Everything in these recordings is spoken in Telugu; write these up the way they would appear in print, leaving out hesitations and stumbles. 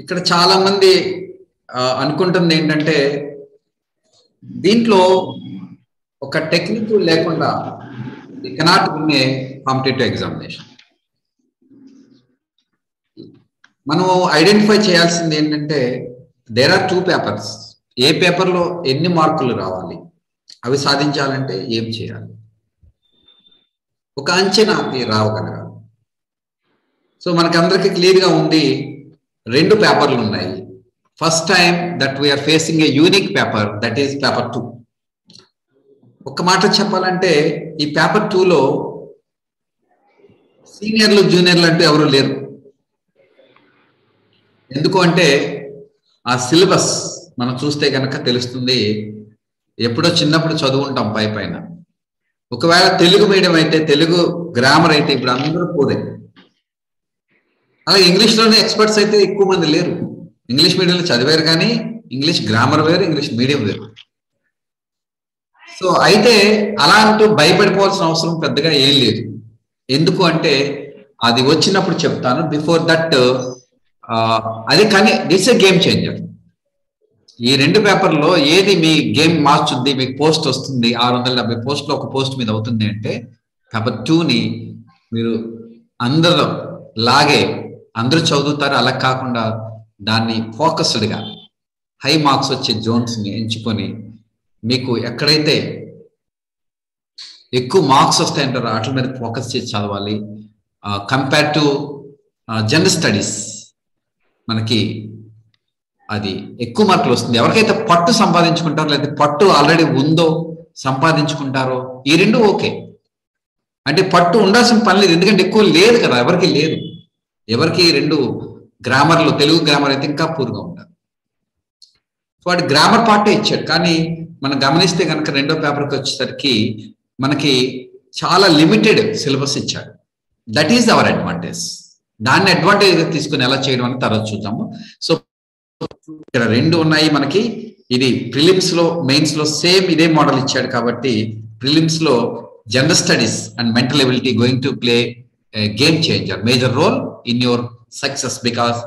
ఇక్కడ చాలా మంది అనుకుంటుంది ఏంటంటే దీంట్లో ఒక టెక్నిక్ లేకుండా the cannot win a competitive examination. మనం ఐడెంటిఫై చేయాల్సింది ఏంటంటే దేర్ ఆర్ 2 పేపర్స్. ఏ పేపర్లో ఎన్ని మార్కులు రావాలి, అవి సాధించాలంటే ఏం చేయాలి, ఒక అంచనా రావగలగాలి. సో మనకందరికీ క్లియర్గా ఉంది 2 పేపర్లు ఉన్నాయి. First time that we're facing a unique paper, that is paper 2. ఒక మాట చెప్పాలంటే ఈ పేపర్ 2లో సీనియర్లు జూనియర్లు అంటూ ఎవరు లేరు. ఎందుకు అంటే ఆ సిలబస్ మనం చూస్తే కనుక తెలుస్తుంది. ఎప్పుడో చిన్నప్పుడు చదువుకుంటాం పై పైన. ఒకవేళ తెలుగు మీడియం అయితే తెలుగు గ్రామర్ అయితే ఇప్పుడు అందరూ పోదే. అలాగే ఇంగ్లీష్లోనే ఎక్స్పర్ట్స్ అయితే ఎక్కువ మంది లేరు. ఇంగ్లీష్ మీడియంలో చదివారు కానీ ఇంగ్లీష్ గ్రామర్ వేరు, ఇంగ్లీష్ మీడియం వేరు. సో అయితే అలా అంటూ భయపడిపోవాల్సిన అవసరం పెద్దగా ఏం లేదు. ఎందుకు అంటే అది వచ్చినప్పుడు చెప్తాను. బిఫోర్ దట్ అది కానీ దిట్స్ ఏ గేమ్ చేంజర్. ఈ 2 పేపర్లో ఏది మీ గేమ్ మార్చుద్ది, మీకు పోస్ట్ వస్తుంది 670 పోస్టులు ఒక పోస్ట్ మీద అవుతుంది అంటే పేపర్ 2ని మీరు అందరూ లాగే అందరూ చదువుతారు. అలా కాకుండా దాన్ని ఫోకస్డ్గా హై మార్క్స్ వచ్చే జోన్స్ని ఎంచుకొని మీకు ఎక్కడైతే ఎక్కువ మార్క్స్ వస్తాయంటారో వాటి మీద ఫోకస్ చేసి చదవాలి. కంపేర్ టు జనరల్ స్టడీస్ మనకి అది ఎక్కువ మార్కులు వస్తుంది. ఎవరికైతే పట్టు సంపాదించుకుంటారో లేకపోతే పట్టు ఆల్రెడీ ఉందో సంపాదించుకుంటారో ఈ 2 ఓకే. అంటే పట్టు ఉండాల్సిన పని లేదు, ఎందుకంటే ఎక్కువ లేదు కదా ఎవరికి లేదు. ఎవరికి 2 గ్రామర్లు తెలుగు గ్రామర్ అయితే ఇంకా పూర్గా ఉంటారు. సో వాటి గ్రామర్ పార్టే ఇచ్చాడు. కానీ మనం గమనిస్తే కనుక 2వ పేపర్కి వచ్చేసరికి మనకి చాలా లిమిటెడ్ సిలబస్ ఇచ్చాడు. That is our advantage. దాన్ని అడ్వాంటేజ్గా తీసుకుని ఎలా చేయడం అని తర్వాత చూద్దాము. సో ఇక్కడ 2 ఉన్నాయి మనకి. ఇది ప్రిలిమ్స్ లో మెయిన్స్ లో సేమ్ ఇదే మోడల్ ఇచ్చాడు కాబట్టి ప్రిలిమ్స్ లో general studies and mental ability going to play game changer major role in your success because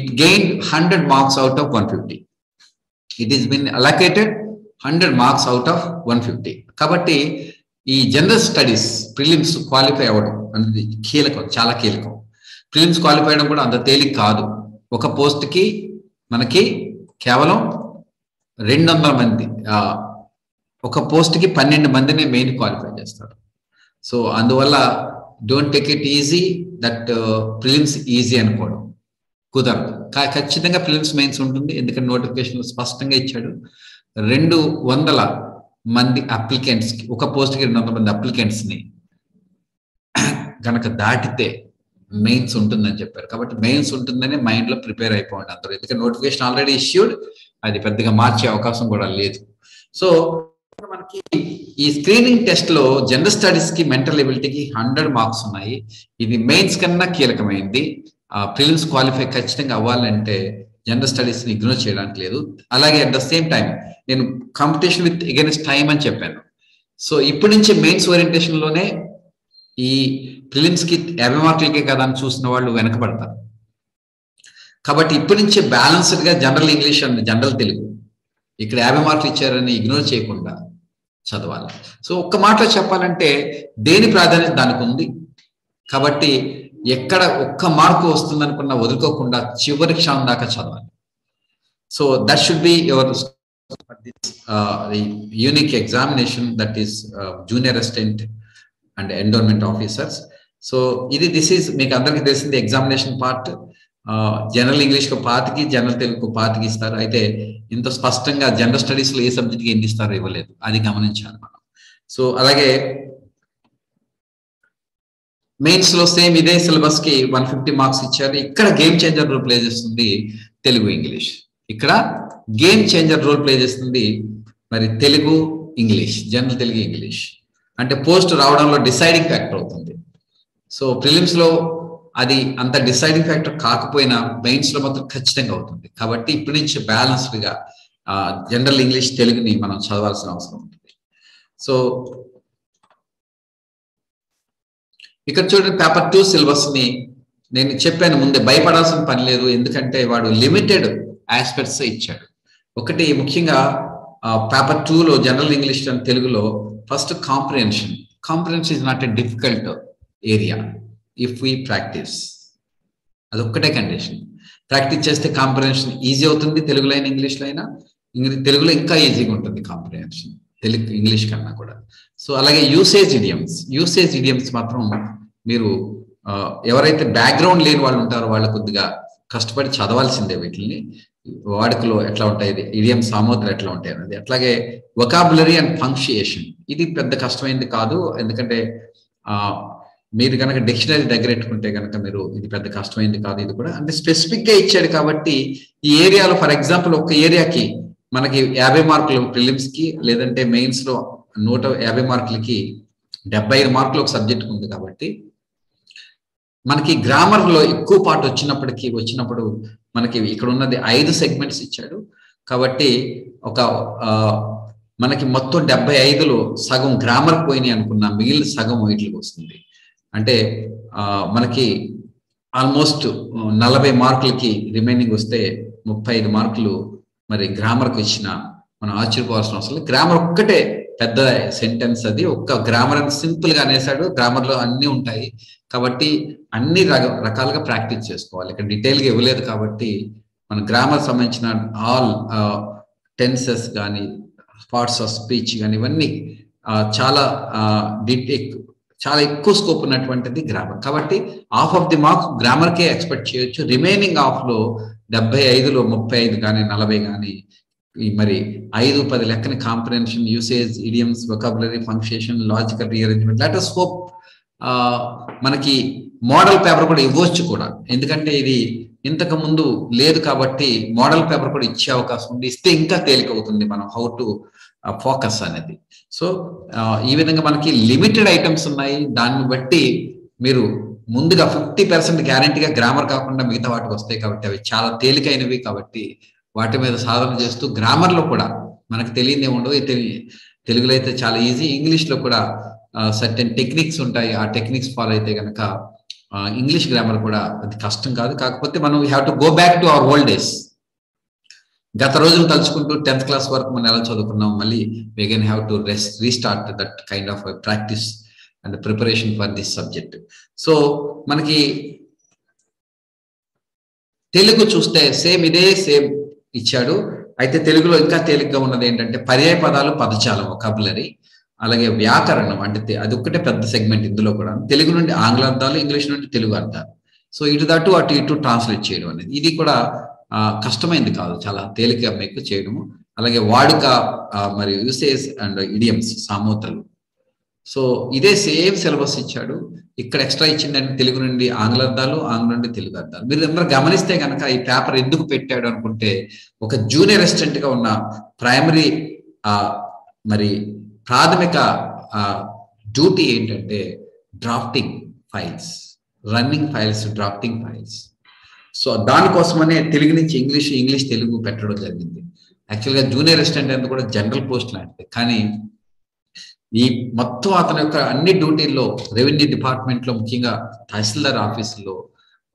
it gain 100 marks out of 150. It is been allocated 100 marks out of 150. కాబట్టి ఈ జనరల్ స్టడీస్ ప్రిలిమ్స్ క్వాలిఫై అవ్వడం అనేది కీలకం, చాలా కీలకం. ప్రిలిమ్స్ క్వాలిఫై అవ్వడం కూడా అంత తేలిక కాదు. ఒక పోస్ట్కి మనకి కేవలం 200 మంది, ఒక పోస్ట్కి 12 మందిని మెయిన్ క్వాలిఫై చేస్తారు. సో అందువల్ల don't take it easy that prelims easy అనుకోవడం కుదరదు. ఖచ్చితంగా ప్రిలిమ్స్ మెయిన్స్ ఉంటుంది, ఎందుకంటే నోటిఫికేషన్ స్పష్టంగా ఇచ్చాడు 200 మంది అప్లికెంట్స్కి ఒక పోస్ట్కి 200 మంది అప్లికెంట్స్ని కనుక దాటితే మెయిన్స్ ఉంటుందని చెప్పారు. కాబట్టి మెయిన్స్ ఉంటుందని మైండ్లో ప్రిపేర్ అయిపోండి అందరూ, ఎందుకంటే నోటిఫికేషన్ ఆల్రెడీ ఇష్యూడ్, అది పెద్దగా మార్చే అవకాశం కూడా లేదు. సో మనకి ఈ స్క్రీనింగ్ టెస్ట్ లో జనరల్ స్టడీస్ కి మెంటల్ ఎబిలిటీకి 100 మార్క్స్ ఉన్నాయి. ఇది మెయిన్స్ కన్నా కీలకమైంది. ప్రిలిమ్స్ క్వాలిఫై ఖచ్చితంగా అవ్వాలంటే జనరల్ స్టడీస్ ని ఇగ్నోర్ చేయడానికి లేదు. అలాగే అట్ ద సేమ్ టైం నేను కాంపిటీషన్ విత్ అగైన్స్ టైం అని చెప్పాను. సో ఇప్పటి నుంచి మెయిన్స్ ఓరియంటేషన్ లోనే ఈ ప్రిలిమ్స్కి 50 మార్కులకే కదా అని చూసిన వాళ్ళు వెనకబడతారు. కాబట్టి ఇప్పటి నుంచే బ్యాలెన్స్డ్గా general English and general Telugu ఇక్కడ 50 మార్కులు ఇచ్చారని ఇగ్నోర్ చేయకుండా చదవాలి. సో ఒక్క మాటలో చెప్పాలంటే దేని ప్రాధాన్యత దానికి ఉంది. కాబట్టి ఎక్కడ ఒక్క మార్కు వస్తుందనుకున్నా వదులుకోకుండా చివరి క్షణం దాకా చదవాలి. So that should be your unique examination that is junior assistant and endowment officers. So ఇది దిస్ ఈజ్ మీకు అందరికీ తెలిసింది. ఎగ్జామినేషన్ పార్ట్ జనరల్ ఇంగ్లీష్కి 1/2కి జనరల్ తెలుగుకు 1/2కి ఇస్తారు. అయితే ఇంత స్పష్టంగా జనరల్ స్టడీస్లో ఏ సబ్జెక్ట్కి ఎన్ని ఇస్తారో ఇవ్వలేదు, అది గమనించాలి మనం. సో అలాగే మెయిన్స్లో సేమ్ ఇదే సిలబస్కి 150 మార్క్స్ ఇచ్చారు. ఇక్కడ గేమ్ చేంజర్ రోల్ ప్లే చేస్తుంది తెలుగు ఇంగ్లీష్. ఇక్కడ గేమ్ చేంజర్ రోల్ ప్లే చేస్తుంది మరి Telugu English, general Telugu English. అంటే పోస్ట్ రావడంలో డిసైడింగ్ ఫ్యాక్టర్ అవుతుంది. సో ప్రిలిమ్స్లో అది అంత డిసైడింగ్ ఫ్యాక్టర్ కాకపోయినా మెయిన్స్లో మాత్రం ఖచ్చితంగా అవుతుంది. కాబట్టి ఇప్పటి నుంచి బ్యాలెన్స్డ్గా జనరల్ ఇంగ్లీష్ తెలుగుని మనం చదవాల్సిన అవసరం ఉంటుంది. సో ఇక్కడ చూడండి పేపర్ 2 సిలబస్ని నేను చెప్పాను ముందే భయపడాల్సిన పని లేదు ఎందుకంటే వాడు లిమిటెడ్ ఆస్పెక్ట్స్ ఇచ్చాడు. ఒకటి ముఖ్యంగా పేపర్ 2 లో జనరల్ ఇంగ్లీష్ అండ్ తెలుగులో first comprehension. Comprehension is not a difficult area if we practice. అదొక్కటే కండిషన్. ప్రాక్టీస్ చేస్తే కాంప్రిహెన్షన్ ఈజీ అవుతుంది తెలుగులో అయినా ఇంగ్లీష్లో అయినా. తెలుగులో ఇంకా ఈజీగా ఉంటుంది కాంప్రిహెన్షన్ తెలుగు ఇంగ్లీష్ కన్నా కూడా. సో అలాగే యూసేజ్ ఇడియమ్స్ మాత్రం మీరు ఎవరైతే బ్యాక్గ్రౌండ్ లేని వాళ్ళు ఉంటారో వాళ్ళు కొద్దిగా కష్టపడి చదవాల్సిందే. వీటిని వాడుకలో ఎట్లా ఉంటాయి, ఇడియం సామోత్రం ఎట్లా ఉంటాయి అనేది. అట్లాగే వొకాబులరీ అండ్ పంక్చుయేషన్ ఇది పెద్ద కష్టమైంది కాదు, ఎందుకంటే మీరు కనుక డిక్షనరీ దగ్గర పెట్టుకుంటే కనుక మీరు ఇది పెద్ద కష్టమైంది కాదు. ఇది కూడా అంటే స్పెసిఫిక్గా ఇచ్చాడు కాబట్టి ఈ ఏరియాలో ఫర్ ఎగ్జాంపుల్ ఒక ఏరియాకి మనకి 50 మార్కులు ప్రిలిమ్స్కి, లేదంటే మెయిన్స్లో 150 మార్కులకి 75 మార్కులు ఒక సబ్జెక్ట్ ఉంది కాబట్టి మనకి గ్రామర్లో ఎక్కువ పాటు వచ్చినప్పుడు మనకి ఇక్కడ ఉన్నది 5 సెగ్మెంట్స్ ఇచ్చాడు కాబట్టి ఒక మనకి మొత్తం 75లో సగం గ్రామర్ పోయినాయి అనుకున్న మిగిలిన సగం వీటికి వస్తుంది. అంటే మనకి ఆల్మోస్ట్ 40 మార్కులకి రిమైనింగ్ వస్తే 35 మార్కులు మరి గ్రామర్కి ఇచ్చిన మనం ఆశ్చర్యపోవాల్సిన అవసరం. గ్రామర్ ఒక్కటే పెద్ద సెంటెన్స్, అది ఒక్క గ్రామర్ అని సింపుల్ గా అనేసాడు. గ్రామర్లో అన్నీ ఉంటాయి కాబట్టి అన్ని రకాలుగా ప్రాక్టీస్ చేసుకోవాలి. ఇక్కడ డీటెయిల్గా ఇవ్వలేదు కాబట్టి మన గ్రామర్ సంబంధించిన ఆల్ టెన్సెస్ కానీ పార్ట్స్ ఆఫ్ స్పీచ్ కానీ ఇవన్నీ చాలా చాలా ఎక్కువ స్కోప్ ఉన్నటువంటిది గ్రామర్. కాబట్టి హాఫ్ ఆఫ్ ది మార్క్స్ గ్రామర్కే ఎక్స్పెక్ట్ చేయొచ్చు. రిమైనింగ్ హాఫ్లో 75లో 35 కానీ 40 కానీ మరి 5-10 లెక్కని comprehension, usage, idioms, vocabulary, punctuation, logical rearrangement lot of scope. మనకి మోడల్ పేపర్ కూడా ఇవ్వచ్చు కూడా, ఎందుకంటే ఇది ఇంతకు ముందు లేదు కాబట్టి మోడల్ పేపర్ కూడా ఇచ్చే అవకాశం ఉంది. ఇస్తే ఇంకా తేలిక అవుతుంది మనం హౌ టు ఫోకస్ అనేది. సో ఈ విధంగా మనకి లిమిటెడ్ ఐటమ్స్ ఉన్నాయి. దాన్ని బట్టి మీరు ముందుగా 50% గ్యారంటీగా గ్రామర్ కాకుండా మిగతా వాటికి వస్తాయి కాబట్టి అవి చాలా తేలికైనవి. కాబట్టి వాటి మీద సాధన చేస్తూ గ్రామర్లో కూడా మనకు తెలియదే ఉండదు. తెలుగులో అయితే చాలా ఈజీ, ఇంగ్లీష్లో కూడా సర్టెన్ టెక్నిక్స్ ఉంటాయి. ఆ టెక్నిక్స్ ఫాలో అయితే కనుక ఇంగ్లీష్ గ్రామర్ కూడా అది కష్టం కాదు. కాకపోతే మనం have to go back to our old days. గత రోజులు తలుచుకుంటూ 10th క్లాస్ వరకు మనం ఎలా చదువుకున్నాం, మళ్ళీ we can have to restart that kind of practice and preparation for this subject. So మనకి తెలుగు చూస్తే సేమ్ ఇచ్చాడు. అయితే తెలుగులో ఇంకా తేలిగ్గా ఉన్నది ఏంటంటే పర్యాయ పదాలు, పదజాలం, వొకాబులరీ, అలాగే వ్యాకరణం. అంటే అది ఒక్కటే పెద్ద సెగ్మెంట్ ఇందులో కూడా. తెలుగు నుండి ఆంగ్ల అర్థాలు, ఇంగ్లీష్ నుండి తెలుగు అర్థాలు. సో అటు ఇటు ట్రాన్స్లేట్ చేయడం అనేది ఇది కూడా కష్టమైంది కాదు, చాలా తేలిక మీకు చేయడము. అలాగే వాడుక మరి యూసేజ్ అండ్ ఇడియమ్స్, సామోతలు. సో ఇదే సేమ్ సిలబస్ ఇచ్చాడు. ఇక్కడ ఎక్స్ట్రా ఇచ్చిందంటే తెలుగు నుండి ఆంగ్ల అర్థాలు, ఆంగ్ల నుండి తెలుగు అర్థాలు. మీరు అందరూ గమనిస్తే కనుక ఈ పేపర్ ఎందుకు పెట్టాడు అనుకుంటే, ఒక జూనియర్ అసిస్టెంట్ గా ఉన్న ప్రాథమిక డ్యూటీ ఏంటంటే drafting files, running files, drafting files. So దానికోసమనే తెలుగు నుంచి ఇంగ్లీష్, ఇంగ్లీష్ తెలుగు పెట్టడం జరిగింది. యాక్చువల్గా జూనియర్ అసిస్టెంట్ అనేది కూడా జనరల్ పోస్ట్ లాంటిది, కానీ ఈ మొత్తం అతని యొక్క అన్ని డ్యూటీల్లో రెవెన్యూ డిపార్ట్మెంట్లో ముఖ్యంగా తహసీల్దార్ ఆఫీసులో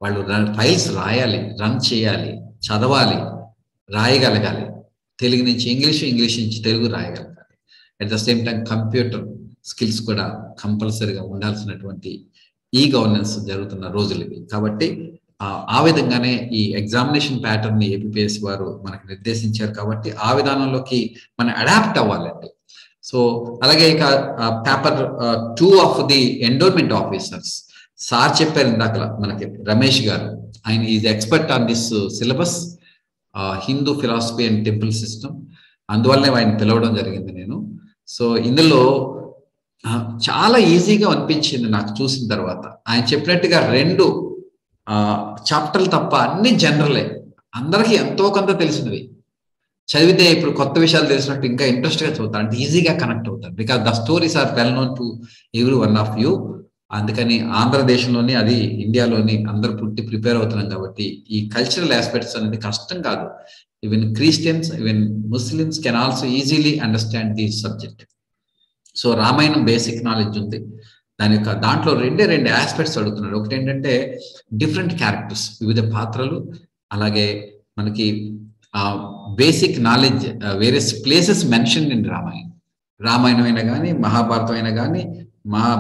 వాళ్ళు ఫైల్స్ రాయాలి, రన్ చేయాలి, చదవాలి, రాయగలగాలి. తెలుగు నుంచి ఇంగ్లీష్, ఇంగ్లీష్ నుంచి తెలుగు రాయగలగాలి. At the same time computer skills కూడా కంపల్సరీగా ఉండాల్సినటువంటి ఈ గవర్నెన్స్ జరుగుతున్న రోజులు ఇవి. కాబట్టి ఆ విధంగానే ఈ ఎగ్జామినేషన్ ప్యాటర్న్ ని APPSC వారు మనకు నిర్దేశించారు. కాబట్టి ఆ విధానంలోకి మనం అడాప్ట్ అవ్వాలండి. సో అలాగే ఇక paper 2 of the endowment officers sir చెప్పారు ఇందాక మనకి రమేష్ గారు, ఆయన is expert on this syllabus, Hindu philosophy and temple system. అందువల్లనే ఆయన పిలవడం జరిగింది నేను. సో ఇందులో చాలా ఈజీగా అనిపించింది నాకు చూసిన తర్వాత. ఆయన చెప్పినట్టుగా 2 చాప్టర్లు తప్ప అన్ని జనరలే, అందరికీ ఎంతో కొంత తెలిసినవి. చదివితే ఇప్పుడు కొత్త విషయాలు తెలిసినట్టు ఇంకా ఇంట్రెస్ట్గా చదువుతారు, అంటే ఈజీగా కనెక్ట్ అవుతారు. Because the stories are well known to every one of you. అందుకని ఆంధ్రదేశంలోని, అది ఇండియాలోని అందరు పుట్టి ప్రిపేర్ అవుతున్నాం కాబట్టి ఈ కల్చరల్ ఆస్పెక్ట్స్ అనేది కష్టం కాదు. Even Christians, even Muslims can also easily understand the subject. So Ramayanam basic knowledge ఉంది, దాని యొక్క దాంట్లో రెండు ఆస్పెక్ట్స్ అడుగుతున్నాడు. ఒకటి ఏంటంటే డిఫరెంట్ క్యారెక్టర్స్, వివిధ పాత్రలు, అలాగే మనకి basic knowledge, various places mention in Ramayanam అయినా కానీ, మహాభారతం అయినా కానీ,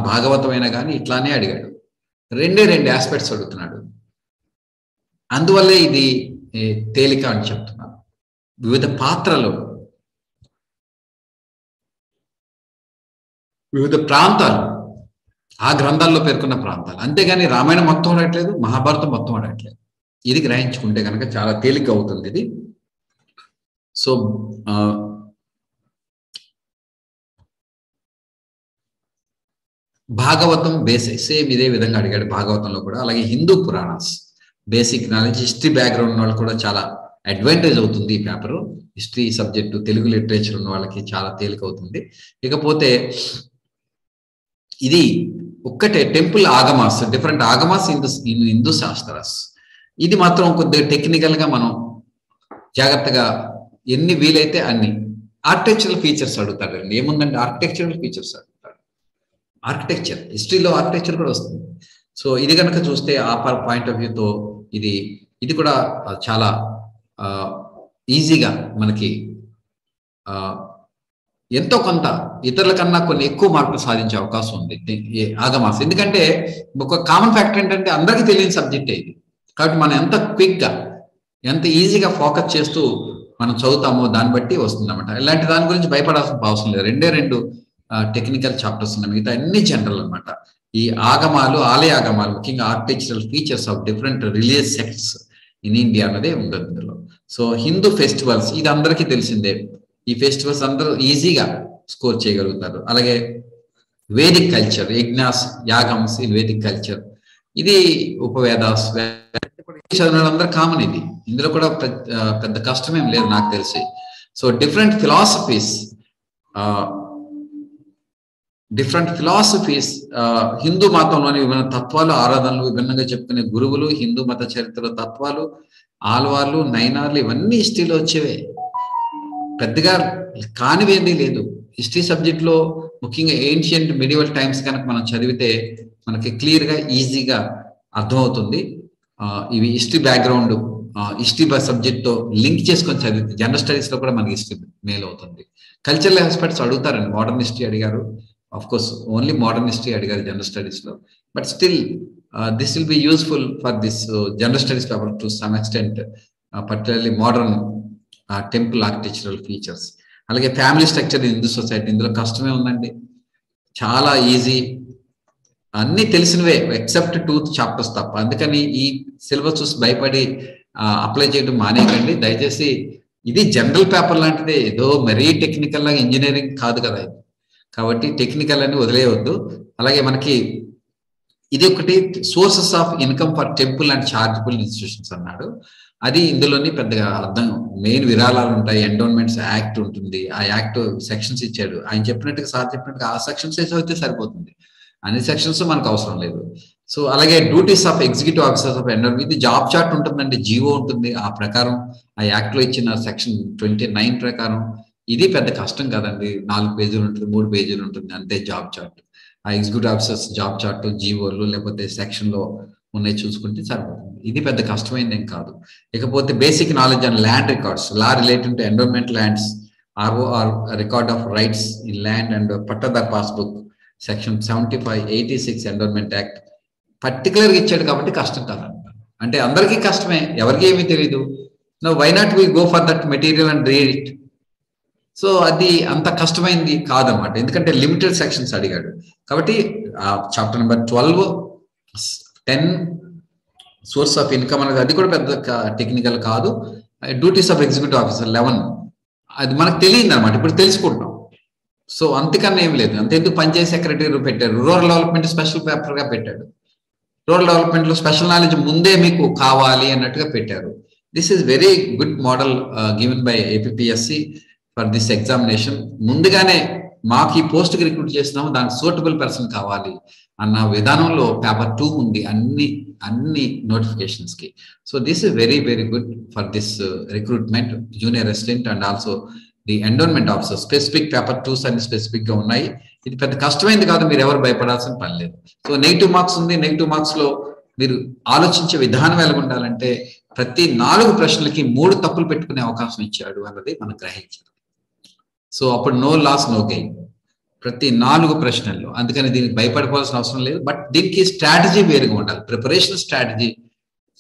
భాగవతం అయినా కానీ ఇట్లానే అడిగాడు. రెండు ఆస్పెక్ట్స్ అడుగుతున్నాడు. అందువల్లే ఇది తేలిక అని చెప్తున్నారు. వివిధ ప్రాంతాలు, ఆ గ్రంథాల్లో పేర్కొన్న ప్రాంతాలు, అంతేగాని రామాయణం మొత్తం అడగట్లేదు, మహాభారతం మొత్తం అడగట్లేదు. ఇది గ్రహించుకుంటే కనుక చాలా తేలిక అవుతుంది ఇది. సో భాగవతం బేసిక్ సేమ్ ఇదే విధంగా అడిగాడు భాగవతంలో కూడా. అలాగే Hindu Puranas, basic knowledge, history background వాళ్ళకి కూడా చాలా అడ్వాంటేజ్ అవుతుంది ఈ paper. History subject, Telugu literature ఉన్న వాళ్ళకి చాలా తేలిక అవుతుంది. ఇకపోతే ఇది ఒక్కటే టెంపుల్ ఆగమాస్, డిఫరెంట్ ఆగమాస్ హిందూ శాస్త్రాస్, ఇది మాత్రం కొద్దిగా టెక్నికల్ గా మనం జాగ్రత్తగా ఎన్ని వీలైతే అన్ని. ఆర్కిటెక్చరల్ ఫీచర్స్ అడుగుతాడు అండి. ఏముందంటే ఆర్కిటెక్చరల్ ఫీచర్స్ అడుగుతాడు. ఆర్కిటెక్చర్ హిస్టరీలో ఆర్కిటెక్చర్ కూడా వస్తుంది. సో ఇది కనుక చూస్తే ఆ పాయింట్ ఆఫ్ వ్యూతో ఇది కూడా చాలా ఈజీగా మనకి ఎంతో కొంత ఇతరుల కన్నా కొన్ని ఎక్కువ మార్కులు సాధించే అవకాశం ఉంది ఆగమాస్. ఎందుకంటే ఒక కామన్ ఫ్యాక్టర్ ఏంటంటే అందరికీ తెలియని సబ్జెక్టే ఇది. కాబట్టి మనం ఎంత క్విక్గా, ఎంత ఈజీగా ఫోకస్ చేస్తూ మనం చదువుతామో దాన్ని బట్టి వస్తుందన్నమాట. ఇలాంటి దాని గురించి భయపడాల్సిన అవసరం లేదు. రెండు టెక్నికల్ చాప్టర్స్ ఉన్నాయి, మిగతా అన్ని జనరల్ అనమాట. ఈ ఆగమాలు, ఆలయ ఆగమాలు, ముఖ్యంగా architectural features of different religious sects in India అన్నదే ఉండదు ఇందులో. సో హిందూ ఫెస్టివల్స్, ఇది అందరికీ తెలిసిందే. ఈ ఫెస్టివల్స్ అందరూ ఈజీగా స్కోర్ చేయగలుగుతారు. అలాగే Vedic culture, yajnas, yagams in Vedic culture, ఇది ఉపవేదాస్ చదివినందరూ కామన్. ఇది ఇందులో కూడా పెద్ద కష్టమేం లేదు నాకు తెలిసి. సో డిఫరెంట్ ఫిలాసఫీస్ హిందూ మతంలోని విభిన్న తత్వాలు, ఆరాధనలు, విభిన్నంగా చెప్పుకునే గురువులు, హిందూ మత చరిత్రలో తత్వాలు, ఆల్వార్లు, నైనార్లు, ఇవన్నీ హిస్టరీలో వచ్చేవే. పెద్దగా కానివేమీ లేదు హిస్టరీ సబ్జెక్ట్లో. ముఖ్యంగా ఏన్షియంట్ మిడివల్ టైమ్స్ కనుక మనం చదివితే మనకి క్లియర్గా ఈజీగా అర్థమవుతుంది. ఇవి హిస్టరీ బ్యాక్గ్రౌండ్, హిస్టరీ సబ్జెక్ట్తో లింక్ చేసుకొని చదివితే జనరల్ స్టడీస్లో కూడా మనకి హిస్టరీ మేలు అవుతుంది. కల్చరల్ ఆస్పెక్ట్స్ అడుగుతారండి. మోడర్న్ హిస్టరీ అడిగారు. Of course only modern history అడిగారు జనరల్ స్టడీస్లో. But still this will be useful for this general studies paper to some extent, particularly modern temple architectural features. అలాగే ఫ్యామిలీ స్ట్రక్చర్ హిందూ సొసైటీ, ఇందులో కష్టమే ఉందండి, చాలా ఈజీ, అన్నీ తెలిసినవే ఎక్సెప్ట్ 2 చాప్టర్స్ తప్ప. అందుకని ఈ సిలబస్ చూసి భయపడి అప్లై చేయడం మానేయకండి దయచేసి. ఇది జనరల్ పేపర్ లాంటిదే, ఏదో మరీ టెక్నికల్ లాగా ఇంజనీరింగ్ కాదు కదా ఇది. కాబట్టి టెక్నికల్ అని వదిలేయవద్దు. అలాగే మనకి ఇది ఒకటి sources of income for temple and charitable institutions అన్నాడు. అది ఇందులోని పెద్దగా అర్థం. మెయిన్ విరాళాలు ఉంటాయి, ఎండోన్మెంట్స్ యాక్ట్ ఉంటుంది, ఆ యాక్ట్ సెక్షన్స్ ఇచ్చాడు. ఆయన చెప్పినట్టుగా, సార్ చెప్పినట్టుగా ఆ సెక్షన్స్ అయితే సరిపోతుంది, అన్ని సెక్షన్స్ మనకు అవసరం లేదు. సో అలాగే duties of executive officers of endowment, ఇది జాబ్ చార్ట్ ఉంటుందండి, జీవో ఉంటుంది. ఆ ప్రకారం ఆ యాక్ట్ లో ఇచ్చిన సెక్షన్ 29 ప్రకారం ఇది పెద్ద కష్టం కదండి. 4 పేజీలు ఉంటుంది, 3 పేజీలు ఉంటుంది, అంతే జాబ్ చార్ట్. ఆ ఎగ్జిక్యూటివ్ ఆఫీసర్స్ జాబ్ చార్ట్, జీవోలు, లేకపోతే సెక్షన్ లో ఉన్నాయి చూసుకుంటే సరిపోతుంది. ఇది పెద్ద కష్టమైంది ఏం కాదు. ఇకపోతే basic knowledge and land records, law related to endowment lands, ROR, record of rights in land and pattadar passbook, section 75, 86 endowment act పర్టికులర్గా ఇచ్చాడు. కాబట్టి కష్టం కాదంట, అంటే అందరికీ కష్టమే, ఎవరికి ఏమీ తెలియదు. No why not we go for that material and read it. So అది అంత కష్టమైంది కాదనమాట, ఎందుకంటే లిమిటెడ్ సెక్షన్స్ అడిగాడు. కాబట్టి chapter number 12, 10 source of income అనేది, అది కూడా పెద్ద టెక్నికల్ కాదు. డ్యూటీస్ ఆఫ్ ఎగ్జిక్యూటివ్ ఆఫీసర్ 11, అది మనకు తెలియదు అనమాట, ఇప్పుడు తెలుసుకుంటాం. సో అంతకన్నా ఏం లేదు. అంతేందుకు పంచాయతీ సెక్రటరీ పెట్టారు, రూరల్ డెవలప్మెంట్ స్పెషల్ పేపర్ గా పెట్టాడు. రూరల్ డెవలప్మెంట్ లో స్పెషల్ నాలెడ్జ్ ముందే మీకు కావాలి అన్నట్టుగా పెట్టారు. This is very good model given by APPSC for this examination. ముందుగానే మాకు ఈ పోస్ట్ కి రిక్రూట్ చేసినాము, దానికి సూటబుల్ పర్సన్ కావాలి అన్న విధానంలో పేపర్ 2 ఉంది అన్ని నోటిఫికేషన్స్ కి. So this is very very good for this recruitment, junior assistant and also the endowment officer. Specific paper 2s అన్ని స్పెసిఫిక్ గా ఉన్నాయి. ఇది పెద్ద కష్టమైంది కాదు, మీరు ఎవరు భయపడాల్సిన పని లేదు. సో నెగిటివ్ మార్క్స్ ఉంది, నెగిటివ్ మార్క్స్ లో మీరు ఆలోచించే విధానం ఎలా ఉండాలంటే ప్రతి 4 ప్రశ్నలకి 3 తప్పులు పెట్టుకునే అవకాశం ఇచ్చాడు అన్నది మనం గ్రహించాలి. సో అప్పుడు నో లాస్ నో గెయిన్ ప్రతి 4 ప్రశ్నల్లో. అందుకని దీనికి భయపడవలసిన అవసరం లేదు. బట్ దీనికి స్ట్రాటజీ వేరుగా ఉండాలి, ప్రిపరేషన్ స్ట్రాటజీ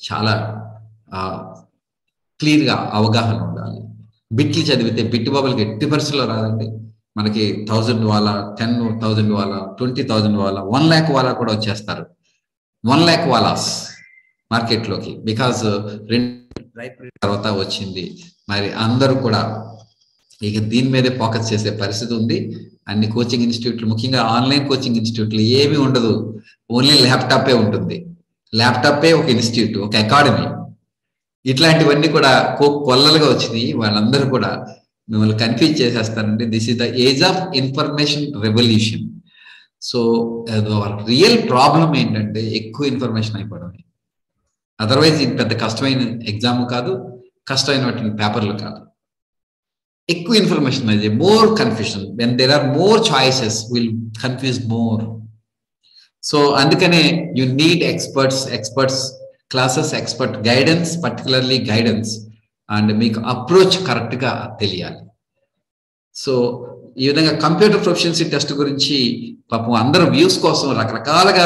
చాలా క్లియర్గా అవగాహన ఉండాలి. బిట్లు చదివితే బిట్ బబుల్కి ఎట్టి పరిస్థితుల్లో రాదండి. మనకి 1000 వాళ్ళ, 10,000 వాళ్ళ, 20,000 వాళ్ళ, 1 lakh వాళ్ళ కూడా వచ్చేస్తారు. 1 lakh వాలాస్ మార్కెట్లోకి బికాజ్ 2 తర్వాత వచ్చింది. మరి అందరూ కూడా ఇక దీని మీదే ఫోకస్ చేసే పరిస్థితి ఉంది. అన్ని కోచింగ్ ఇన్స్టిట్యూట్లు, ముఖ్యంగా ఆన్లైన్ కోచింగ్ ఇన్స్టిట్యూట్లు ఏమీ ఉండదు, ఓన్లీ ల్యాప్టాపే ఉంటుంది. ల్యాప్టాపే ఒక ఇన్స్టిట్యూట్, ఒక అకాడమీ, ఇట్లాంటివన్నీ కూడా కొల్లలుగా వచ్చినాయి. వాళ్ళందరూ కూడా మిమ్మల్ని కన్ఫ్యూజ్ చేసేస్తారండి. This is the age of information revolution. So real problem ఏంటంటే ఎక్కువ ఇన్ఫర్మేషన్ అయిపోవడమే. అదర్వైజ్ ఇది పెద్ద కష్టమైన ఎగ్జామ్ కాదు, కష్టమైనటువంటి పేపర్లు కాదు. ఎక్కువ ఇన్ఫర్మేషన్ అయితే more confusion, when there are more choices will confuse more. So అందుకనే you need experts classes, expert guidance, particularly guidance and మీకు అప్రోచ్ కరెక్ట్గా తెలియాలి. సో ఈ విధంగా కంప్యూటర్ ప్రొఫిషియన్సీ టెస్ట్ గురించి పాపం అందరూ వ్యూస్ కోసం రకరకాలుగా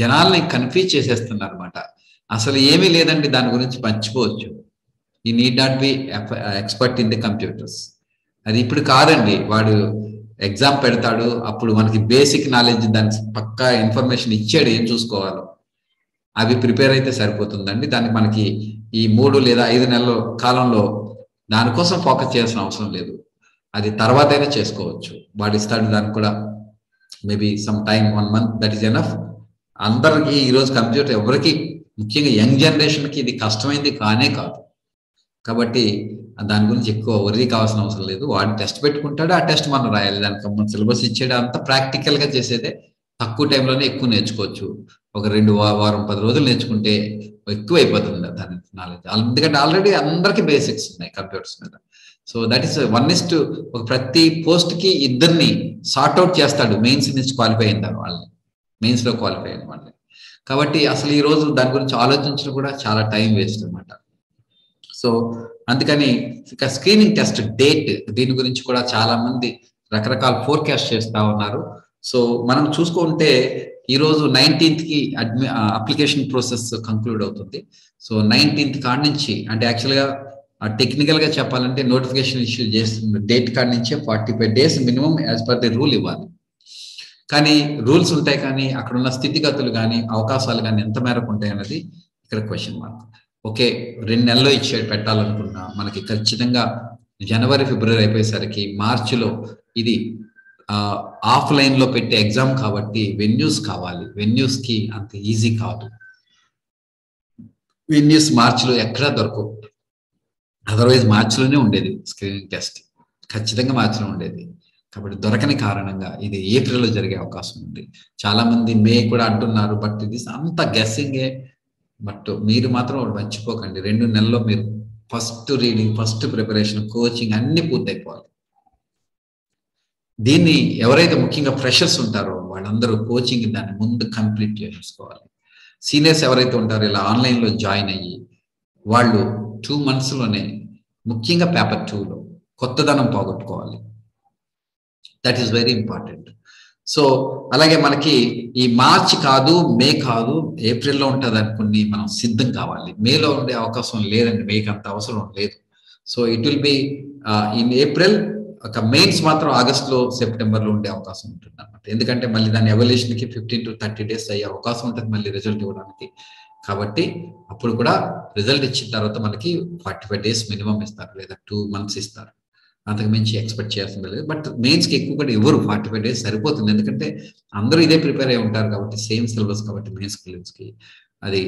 జనాల్ని కన్ఫ్యూజ్ చేసేస్తున్నారు అనమాట. అసలు ఏమీ లేదండి, దాని గురించి మర్చిపోవచ్చు. You need not be expert in the computers. అది ఇప్పుడు కాదండి, వాడు ఎగ్జామ్ పెడతాడు, అప్పుడు మనకి బేసిక్ నాలెడ్జ్, దానికి పక్కా ఇన్ఫర్మేషన్ ఇచ్చాడు, ఏం చూసుకోవాలో అవి ప్రిపేర్ అయితే సరిపోతుందండి. దానికి మనకి ఈ 3 లేదా 5 నెలల కాలంలో దానికోసం ఫోకస్ చేయాల్సిన అవసరం లేదు. అది తర్వాత అయినా చేసుకోవచ్చు, వాడు ఇస్తాడు దానికి కూడా maybe some time 1 month, that is enough. అందరికీ ఈరోజు కంప్యూటర్ ఎవరికి, ముఖ్యంగా యంగ్ జనరేషన్కి ఇది కష్టమైంది కానే కాదు. కాబట్టి దాని గురించి ఎక్కువ వర్రీ కావాల్సిన అవసరం లేదు. వాడు టెస్ట్ పెట్టుకుంటాడు, ఆ టెస్ట్ మనం రాయాలి, దానికి మనం సిలబస్ ఇచ్చేది, అంతా ప్రాక్టికల్గా చేసేదే. తక్కువ టైంలోనే ఎక్కువ నేర్చుకోవచ్చు. ఒక 2 వారం 10 రోజులు నేర్చుకుంటే ఎక్కువ అయిపోతుంది దాని నాలెడ్జ్. ఎందుకంటే ఆల్రెడీ అందరికీ బేసిక్స్ ఉన్నాయి కంప్యూటర్స్ మీద. So that is 1:2. ఒక ప్రతి పోస్ట్కి 2 సార్ట్అవుట్ చేస్తాడు, మెయిన్స్ నుంచి క్వాలిఫై అయిన వాళ్ళని, మెయిన్స్లో క్వాలిఫై అయిన వాళ్ళని. కాబట్టి అసలు ఈరోజు దాని గురించి ఆలోచించడం కూడా చాలా టైం వేస్ట్ అనమాట. సో అందుకని ఇక స్క్రీనింగ్ టెస్ట్ డేట్, దీని గురించి కూడా చాలా మంది రకరకాల ఫోర్కాస్ట్ చేస్తూ ఉన్నారు. సో మనం చూసుకుంటే ఈరోజు 19th అప్లికేషన్ ప్రాసెస్ కంక్లూడ్ అవుతుంది. సో 19th కాడి నుంచి, అంటే యాక్చువల్గా టెక్నికల్గా చెప్పాలంటే నోటిఫికేషన్ ఇష్యూ చేస్తున్న డేట్ కాడి నుంచే 45 days minimum as per the rule ఇవ్వాలి. కానీ రూల్స్ ఉంటాయి, కానీ అక్కడ ఉన్న స్థితిగతులు కానీ అవకాశాలు కానీ ఎంత మేరకు ఉంటాయి అన్నది ఇక్కడ క్వశ్చన్ మార్క్. ఓకే, 2 నెలల్లో ఇచ్చే పెట్టాలనుకున్నా మనకి ఖచ్చితంగా January, February అయిపోయేసరికి మార్చిలో ఇది ఆఫ్లైన్లో పెట్టే ఎగ్జామ్ కాబట్టి వెన్యూస్ కావాలి. వెన్యూస్కి అంత ఈజీ కాదు, వెన్యూస్ మార్చిలో ఎక్కడా దొరకవు. అదర్వైజ్ మార్చిలోనే ఉండేది స్క్రీనింగ్ టెస్ట్, ఖచ్చితంగా మార్చిలో ఉండేది. కాబట్టి దొరకని కారణంగా ఇది ఏప్రిల్లో జరిగే అవకాశం ఉంది. చాలామంది మే కూడా అంటున్నారు, బట్ ఇది అంత గెస్సింగే. బట్ మీరు మాత్రం మర్చిపోకండి, 2 నెలల్లో మీరు first reading, first preparation, coaching అన్నీ పూర్తయిపోవాలి. దీన్ని ఎవరైతే ముఖ్యంగా ఫ్రెషర్స్ ఉంటారో వాళ్ళందరూ కోచింగ్ దాన్ని ముందు కంప్లీట్ చేసుకోవాలి. సీనియర్స్ ఎవరైతే ఉంటారో ఇలా ఆన్లైన్లో జాయిన్ అయ్యి వాళ్ళు 2 monthsలోనే ముఖ్యంగా పేపర్ 2లో కొత్తదనం పోగొట్టుకోవాలి. That is very important. So అలాగే మనకి ఈ మార్చ్ కాదు, మే కాదు, ఏప్రిల్లో ఉంటుంది అనుకుని మనం సిద్ధం కావాలి. మేలో ఉండే అవకాశం లేదండి, మేకి అంత అవసరం లేదు. So it will be in April. ఒక మెయిన్స్ మాత్రం ఆగస్టులో, సెప్టెంబర్లో ఉండే అవకాశం ఉంటుంది అనమాట. ఎందుకంటే మళ్ళీ దాని ఎవాల్యుయేషన్కి 15 to 30 days అయ్యే అవకాశం ఉంటుంది మళ్ళీ రిజల్ట్ ఇవ్వడానికి. కాబట్టి అప్పుడు కూడా రిజల్ట్ ఇచ్చిన తర్వాత మనకి 45 days మినిమం ఇస్తారు, లేదా 2 months ఇస్తారు. అంతకుమించి ఎక్స్పెక్ట్ చేయాల్సిందే లేదు. బట్ మెయిన్స్కి ఎక్కువ కూడా ఎవరు 45 days సరిపోతుంది, ఎందుకంటే అందరూ ఇదే ప్రిపేర్ అయ్యి ఉంటారు కాబట్టి, సేమ్ సిలబస్ కాబట్టి మెయిన్స్ క్లీమ్స్కి. అది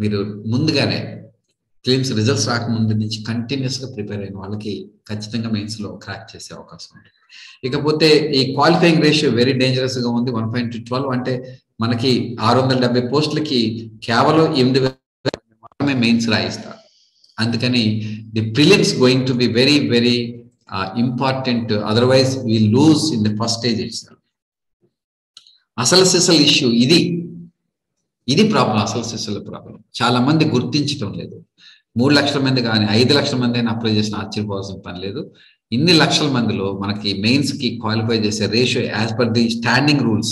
మీరు ముందుగానే క్లీమ్స్ రిజల్ట్స్ రాకముందు నుంచి కంటిన్యూస్గా ప్రిపేర్ అయిన వాళ్ళకి ఖచ్చితంగా మెయిన్స్లో క్రాక్ చేసే అవకాశం ఉంటుంది. ఇకపోతే ఈ క్వాలిఫైయింగ్ రేషియో వెరీ డేంజరస్గా ఉంది, 1.12. అంటే మనకి 670 పోస్టులకి కేవలం 8,000 మెయిన్స్ రాయిస్తారు. అందుకని the prelims going to be very very important. Otherwise we lose in the first stage itself. అసలు సిసల్ ఇష్యూ ఇది ఇది ప్రాబ్లం అసలు సిసల్ ప్రాబ్లం చాలా మంది గుర్తించడం లేదు 3 లక్షల మంది గాని 5 లక్షల మంది అయినా అప్లై చేసిన ఆశ్చర్యపోవాల్సిన పని లేదు ఇన్ని లక్షల మందిలో మనకి మెయిన్స్ కి క్వాలిఫై చేసే ratio as per the standing rules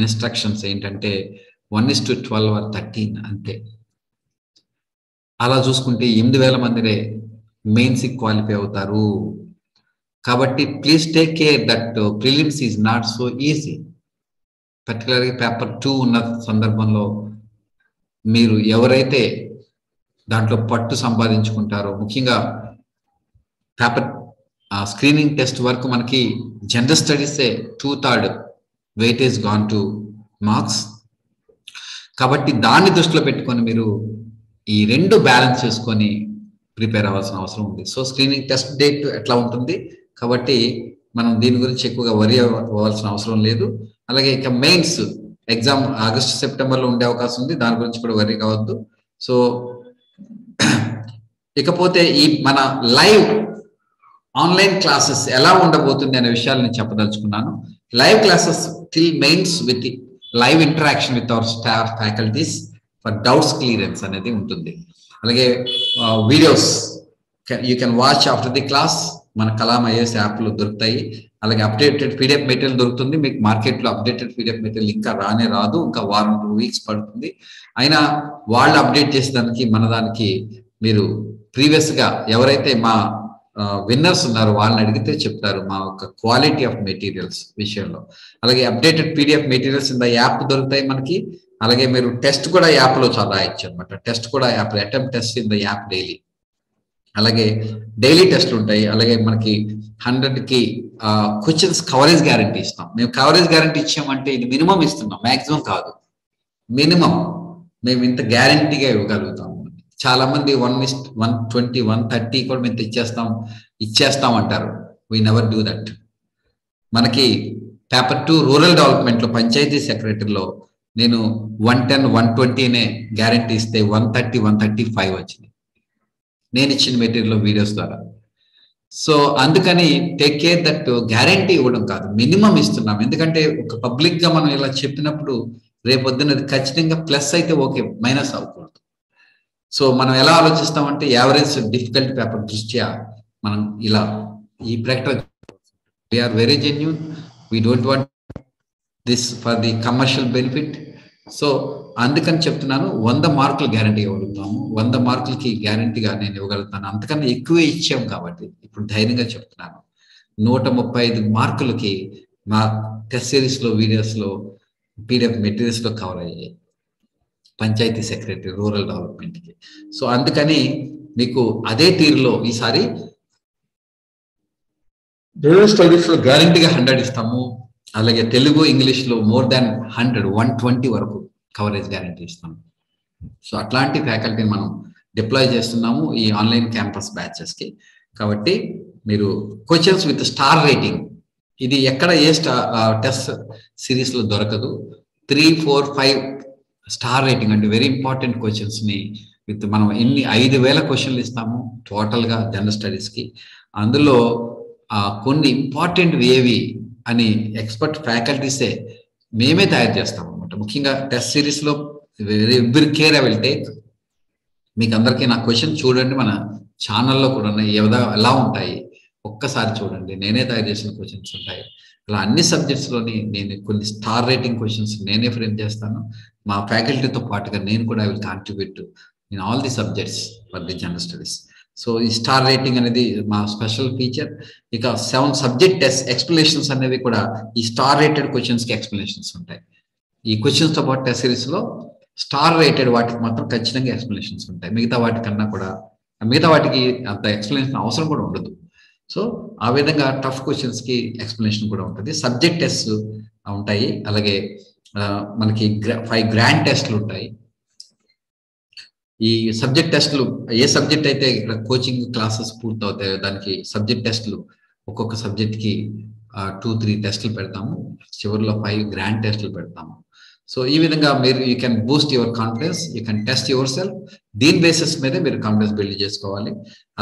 instructions ఏంటంటే 1:12 or 13 అంతే అలా చూసుకుంటే 8000 మందిరే మెయిన్స్ కి క్వాలిఫై అవుతారు కాబట్టి please take care that prelims is not so easy particularly paper 2 ఉన్న సందర్భంలో మీరు ఎవరైతే దాంట్లో పట్టు సంపాదించుకుంటారో ముఖ్యంగా paper screening test work మనకి gender studies A 2/3 weightage gone to marks కాబట్టి దాన్ని దృష్టిలో పెట్టుకొని మీరు ఈ రెండు బ్యాలెన్స్ చేసుకొని ప్రిపేర్ అవ్వాల్సిన అవసరం ఉంది సో స్క్రీనింగ్ టెస్ట్ డేట్ ఎట్లా ఉంటుంది కాబట్టి మనం దీని గురించి ఎక్కువగా worry అవ్వాల్సిన అవసరం లేదు అలాగే ఇక మెయిన్స్ ఎగ్జామ్ ఆగస్ట్ సెప్టెంబర్ లో ఉండే అవకాశం ఉంది దాని గురించి కూడా worry కావద్దు సో ఇకపోతే ఈ మన లైవ్ ఆన్లైన్ క్లాసెస్ ఎలా ఉండబోతుంది అనే విషయాలు నేను చెప్పదలుచుకున్నాను live classes till mains with live interaction with our staff faculties for doubts clearance అనేది ఉంటుంది అలాగే videos you can watch after the class మన కలామ్ ఐఎస్ యాప్ లో దొరుకుతాయి అలాగే అప్డేటెడ్ పీడిఎఫ్ మెటీరియల్ దొరుకుతుంది మీకు మార్కెట్ లో అప్డేటెడ్ పీడిఎఫ్ మెటీరియల్ ఇంకా రానే రాదు ఇంకా వారం 2 weeks పడుతుంది అయినా వాళ్ళు అప్డేట్ చేసేదానికి మన దానికి మీరు ప్రీవియస్ గా ఎవరైతే మా విన్నర్స్ ఉన్నారు వాళ్ళని అడిగితే చెప్తారు మా ఒక క్వాలిటీ ఆఫ్ మెటీరియల్స్ విషయంలో అలాగే updated PDF materials in the app దొరుకుతాయి మనకి అలాగే మీరు టెస్ట్ కూడా యాప్ లో చాలా రాయొచ్చు అన్నమాట టెస్ట్ కూడా app attempt test in the app daily అలాగే డైలీ టెస్ట్లు ఉంటాయి అలాగే మనకి 100 క్వశ్చన్స్ కవరేజ్ గ్యారెంటీ ఇస్తాం మేము కవరేజ్ గ్యారెంటీ ఇచ్చామంటే ఇది మినిమం ఇస్తున్నాం మాక్సిమం కాదు మినిమం మేము ఇంత గ్యారెంటీగా ఇవ్వగలుగుతాం చాలా మంది 1:20, 1:30 కూడా మేము ఇచ్చేస్తాం అంటారు వీ నెవర్ డూ దట్ మనకి పేపర్ 2 రూరల్ డెవలప్మెంట్ లో పంచాయతీ సెక్రటరీలో నేను 1:10, 1:20నే గ్యారెంటీ ఇస్తే 1:30, 1:35 వచ్చింది నేను ఇచ్చిన మెటీరియల్ వీడియోస్ ద్వారా సో అందుకని టేక్ కేర్ దట్ గ్యారెంటీ ఇవ్వడం కాదు మినిమం ఇస్తున్నాం ఎందుకంటే ఒక పబ్లిక్ గా మనం ఇలా చెప్పినప్పుడు రేపొద్దున ఖచ్చితంగా ప్లస్ అయితే ఓకే మైనస్ అవ్వకూడదు సో మనం ఎలా ఆలోచిస్తామంటే యావరేజ్ డిఫికల్ట్ పేపర్ దృష్ట్యా మనం ఇలా ఈ practice we are very genuine we don't want this for the commercial benefit so అందుకని చెప్తున్నాను 100 మార్కులు గ్యారెంటీ ఇవ్వగలుగుతాము 100 మార్కులకి గ్యారెంటీగా నేను ఇవ్వగలుగుతాను అంతకన్నా ఎక్కువే ఇచ్చాం కాబట్టి ఇప్పుడు ధైర్యంగా చెప్తున్నాను 135 మార్కులకి మా టెస్ట్ సిరీస్ లో వీడియోస్ లో పీడిఎఫ్ మెటీరియల్స్ లో కవర్ అయ్యాయి పంచాయతీ సెక్రటరీ రూరల్ డెవలప్మెంట్కి సో అందుకని మీకు అదే తీరులో ఈసారి గ్యారెంటీగా 100 ఇస్తాము అలాగే తెలుగు ఇంగ్లీష్ లో more than 100, 120 వరకు కవరేజ్ గ్యారెంటీ ఇస్తాము సో అట్లాంటి ఫ్యాకల్టీని మనం డిప్లాయ్ చేస్తున్నాము ఈ ఆన్లైన్ క్యాంపస్ బ్యాచెస్ కి కాబట్టి మీరు క్వశ్చన్స్ విత్ స్టార్ రేటింగ్ ఇది ఎక్కడ ఏ టెస్ట్ సిరీస్ లో దొరకదు 3, 4, 5 స్టార్ రేటింగ్ అంటే వెరీ ఇంపార్టెంట్ క్వశ్చన్స్ ని విత్ మనం ఎన్ని 5000 క్వశ్చన్లు ఇస్తాము టోటల్ గా జనరల్ స్టడీస్ కి అందులో కొన్ని ఇంపార్టెంట్ ఏవి అని ఎక్స్పర్ట్ ఫ్యాకల్టీసే మేమే తయారు చేస్తాం అనమాట ముఖ్యంగా టెస్ట్ సిరీస్ లో every care I will take మీకు అందరికీ నా క్వశ్చన్ చూడండి మన ఛానల్లో కూడా ఎలా ఉంటాయి ఒక్కసారి చూడండి నేనే తయారు చేసిన క్వశ్చన్స్ ఉంటాయి అలా అన్ని సబ్జెక్ట్స్ లోని నేను కొన్ని స్టార్ రేటింగ్ క్వశ్చన్స్ నేనే ఫ్రేమ్ చేస్తాను మా ఫ్యాకల్టీతో పాటుగా నేను కూడా I will contribute in all the subjects for the general studies so ఈ స్టార్ రేటింగ్ అనేది మా స్పెషల్ ఫీచర్ ఇక 7 సబ్జెక్ట్ టెస్ట్ ఎక్స్ప్లెనేషన్స్ అనేవి కూడా ఈ స్టార్ రేటెడ్ క్వశ్చన్స్ కి ఎక్స్ప్లెనేషన్స్ ఉంటాయి ఈ క్వశ్చన్స్ తో పాటు టెస్ట్ సిరీస్ లో స్టార్ రేటెడ్ వాటికి మాత్రం ఖచ్చితంగా ఎక్స్ప్లెనేషన్స్ ఉంటాయి మిగతా వాటికి అంత ఎక్స్ప్లెనేషన్ అవసరం కూడా ఉండదు సో ఆ విధంగా టఫ్ క్వశ్చన్స్ కి ఎక్స్ప్లెనేషన్ కూడా ఉంటుంది సబ్జెక్ట్ టెస్ట్ ఉంటాయి అలాగే మనకి 5 గ్రాండ్ టెస్ట్లు ఉంటాయి ఈ సబ్జెక్ట్ టెస్ట్లు ఏ సబ్జెక్ట్ అయితే ఇక్కడ కోచింగ్ క్లాసెస్ పూర్తవుతాయో దానికి సబ్జెక్ట్ టెస్ట్లు ఒక్కొక్క సబ్జెక్ట్ కి 2-3 టెస్ట్లు పెడతాము చివరిలో 5 గ్రాండ్ టెస్ట్లు పెడతాము సో ఈ విధంగా మీరు you can boost your confidence you can test yourself దీని బేసిస్ మీదే మీరు కాన్ఫిడెన్స్ బిల్డ్ చేసుకోవాలి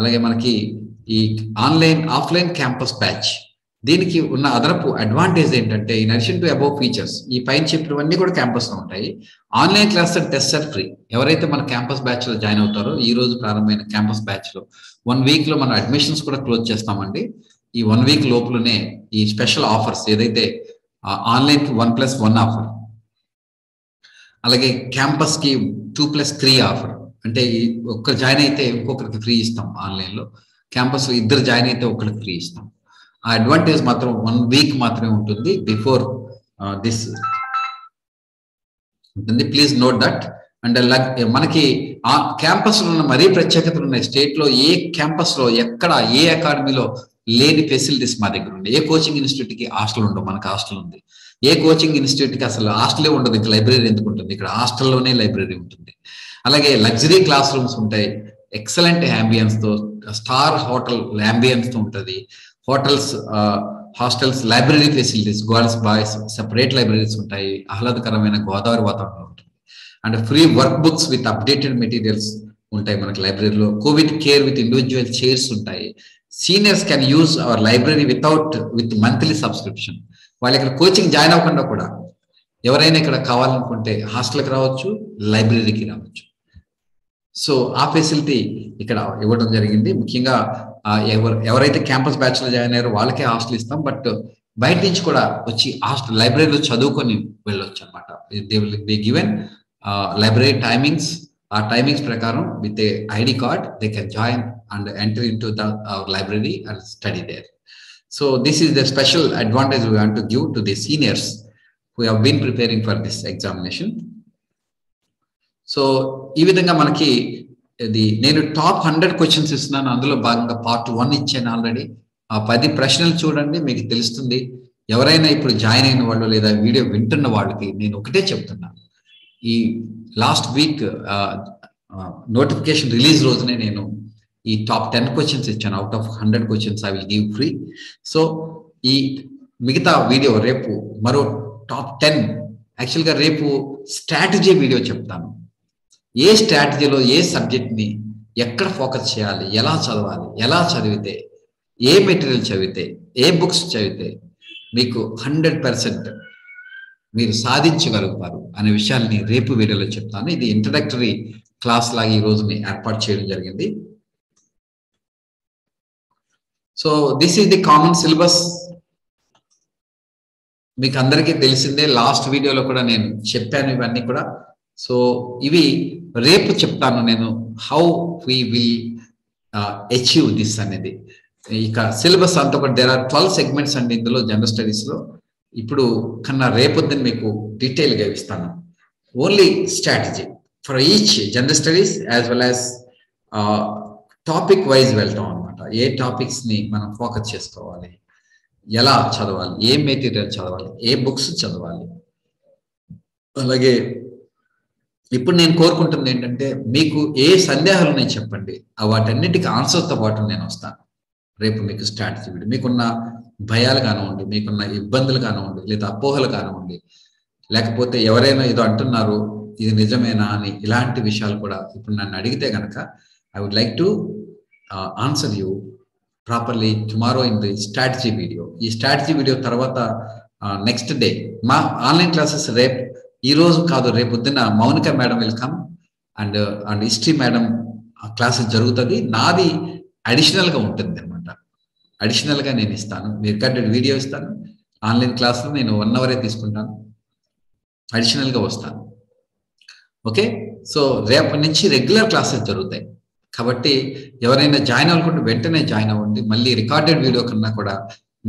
అలాగే మనకి ఈ ఆన్లైన్ ఆఫ్లైన్ క్యాంపస్ బ్యాచ్ దీనికి ఉన్న అదనపు అడ్వాంటేజ్ ఏంటంటే in addition to above features ఈ పైన చెప్పినవన్నీ కూడా క్యాంపస్లో ఉంటాయి. Online class and test are free. ఎవరైతే మన క్యాంపస్ బ్యాచ్లో జాయిన్ అవుతారో ఈ రోజు ప్రారంభమైన క్యాంపస్ బ్యాచ్లో 1 వీక్లో మనం అడ్మిషన్స్ కూడా క్లోజ్ చేస్తామండి. ఈ 1 వీక్ లోపలనే ఈ స్పెషల్ ఆఫర్స్ ఏదైతే ఆన్లైన్ 1+1 ఆఫర్, అలాగే క్యాంపస్కి 2+3 ఆఫర్, అంటే ఒక్క జాయిన్ అయితే ఇంకొకరికి ఫ్రీ ఇస్తాం. ఆన్లైన్లో క్యాంపస్లో ఇద్దరు జాయిన్ అయితే ఒకరికి ఫ్రీ ఇస్తాం. ఆ అడ్వాంటేజ్ మాత్రం 1 వీక్ మాత్రమే ఉంటుంది. బిఫోర్ దిస్ ఉంటుంది. Please note that. అండ్ మనకి ఆ క్యాంపస్లో ఉన్న మరీ ప్రత్యేకతలు ఉన్నాయి. స్టేట్లో ఏ క్యాంపస్లో ఎక్కడ ఏ అకాడమీలో లేని ఫెసిలిటీస్ మా దగ్గర ఉంది. ఏ కోచింగ్ ఇన్స్టిట్యూట్కి హాస్టల్ ఉండవు, మనకు హాస్టల్ ఉంది. ఏ కోచింగ్ ఇన్స్టిట్యూట్కి అసలు హాస్టలే ఉండదు, ఇక్కడ లైబ్రరీ ఎందుకు ఉంటుంది, ఇక్కడ హాస్టల్లోనే లైబ్రరీ ఉంటుంది. అలాగే లగ్జరీ క్లాస్ రూమ్స్ ఉంటాయి, ఎక్సలెంట్ యాంబియన్స్తో, స్టార్ హోటల్ యాంబియన్స్తో ఉంటుంది. Hotels, hostels, library facilities, girls boys separate libraries ఉంటాయి. ఆహ్లాదకరమైన గోదావరి వాతావరణం ఉంటుంది. And free work books with updated materials ఉంటాయి మనకి లైబ్రరీలో. Covid care with individual chairs ఉంటాయి. Seniors can use our library with monthly subscription. వాళ్ళు ఇక్కడ కోచింగ్ జాయిన్ అవ్వకుండా కూడా ఎవరైనా ఇక్కడ కావాలనుకుంటే హాస్టల్కి రావచ్చు, లైబ్రరీకి రావచ్చు. సో ఆ ఫెసిలిటీ ఇక్కడ ఇవ్వడం జరిగింది. ముఖ్యంగా ఎవరైతే క్యాంపస్ బ్యాచ్లో జాయిన్ అయ్యారో వాళ్ళకే హాస్టల్ ఇస్తాం. బట్ బయట నుంచి కూడా వచ్చి హాస్టల్ లైబ్రరీలో చదువుకొని వెళ్ళొచ్చు అనమాట. They will be given library timings. ఆ టైమింగ్స్ ప్రకారం with a ID card they can join and enter into the library and study there. So this is the special advantage we want to give to the seniors who have been preparing for this examination. So ఈ విధంగా మనకి ఇది నేను top 100 questions ఇస్తున్నాను. అందులో భాగంగా part 1 ఇచ్చాను ఆల్రెడీ. ఆ 10 ప్రశ్నలు చూడండి, మీకు తెలుస్తుంది. ఎవరైనా ఇప్పుడు జాయిన్ అయిన వాళ్ళు లేదా వీడియో వింటున్న వాళ్ళకి నేను ఒకటే చెప్తున్నా, ఈ లాస్ట్ వీక్ నోటిఫికేషన్ రిలీజ్ రోజునే నేను ఈ top 10 questions ఇచ్చాను out of 100 questions. I will give free. So ఈ మిగతా వీడియో రేపు మరో top 10, యాక్చువల్గా రేపు స్ట్రాటజీ వీడియో చెప్తాను. ఏ స్ట్రాటజీలో ఏ సబ్జెక్ట్ని ఎక్కడ ఫోకస్ చేయాలి, ఎలా చదవాలి, ఎలా చదివితే, ఏ మెటీరియల్ చదివితే, ఏ బుక్స్ చదివితే మీకు 100% మీరు సాధించగలుగుతారు అనే విషయాన్ని రేపు వీడియోలో చెప్తాను. ఇది ఇంట్రడక్టరీ క్లాస్ లాగా ఈ రోజుని ఏర్పాటు చేయడం జరిగింది. So this is the common syllabus. మీకు అందరికీ తెలిసిందే, లాస్ట్ వీడియోలో కూడా నేను చెప్పాను ఇవన్నీ కూడా. సో ఇవి రేపు చెప్తాను నేను, how we will achieve this అనేది. ఇక సిలబస్ అంతా కూడా దేర్ ఆర్ 12 segments అండి ఇందులో జనరల్ స్టడీస్లో. ఇప్పుడు కన్నా రేపొద్దున మీకు డీటెయిల్గా ఇస్తాను. Only strategy for each general studies as well as topic wise వెళ్తాం అనమాట. ఏ టాపిక్స్ని మనం ఫోకస్ చేసుకోవాలి, ఎలా చదవాలి, ఏ మెటీరియల్ చదవాలి, ఏ బుక్స్ చదవాలి. అలాగే ఇప్పుడు నేను కోరుకుంటుంది ఏంటంటే మీకు ఏ సందేహాలు నేను చెప్పండి, వాటన్నిటికీ ఆన్సర్తో పాటు నేను వస్తాను రేపు. మీకు స్ట్రాటజీ వీడియో మీకున్న భయాలు కానివ్వండి, మీకున్న ఇబ్బందులు కానివ్వండి, లేదా అపోహలు కానివ్వండి, లేకపోతే ఎవరైనా ఏదో అంటున్నారు ఇది నిజమేనా అని ఇలాంటి విషయాలు కూడా ఇప్పుడు నన్ను అడిగితే కనుక I would like to answer you properly tomorrow in the strategy video. ఈ స్ట్రాటజీ వీడియో తర్వాత నెక్స్ట్ డే మా ఆన్లైన్ క్లాసెస్ రేపు, ఈ రోజు కాదు రేపు పొద్దున్న Mounika madam welcome and history madam classes జరుగుతుంది. నాది అడిషనల్గా ఉంటుంది అనమాట. అడిషనల్గా నేను ఇస్తాను, రికార్డెడ్ వీడియో ఇస్తాను. ఆన్లైన్ క్లాస్లో నేను 1 hour తీసుకుంటాను, అడిషనల్గా వస్తాను. ఓకే, సో రేపటి నుంచి రెగ్యులర్ క్లాసెస్ జరుగుతాయి కాబట్టి ఎవరైనా జాయిన్ అవ్వకుండా వెంటనే జాయిన్ అవ్వండి. మళ్ళీ రికార్డెడ్ వీడియో కన్నా కూడా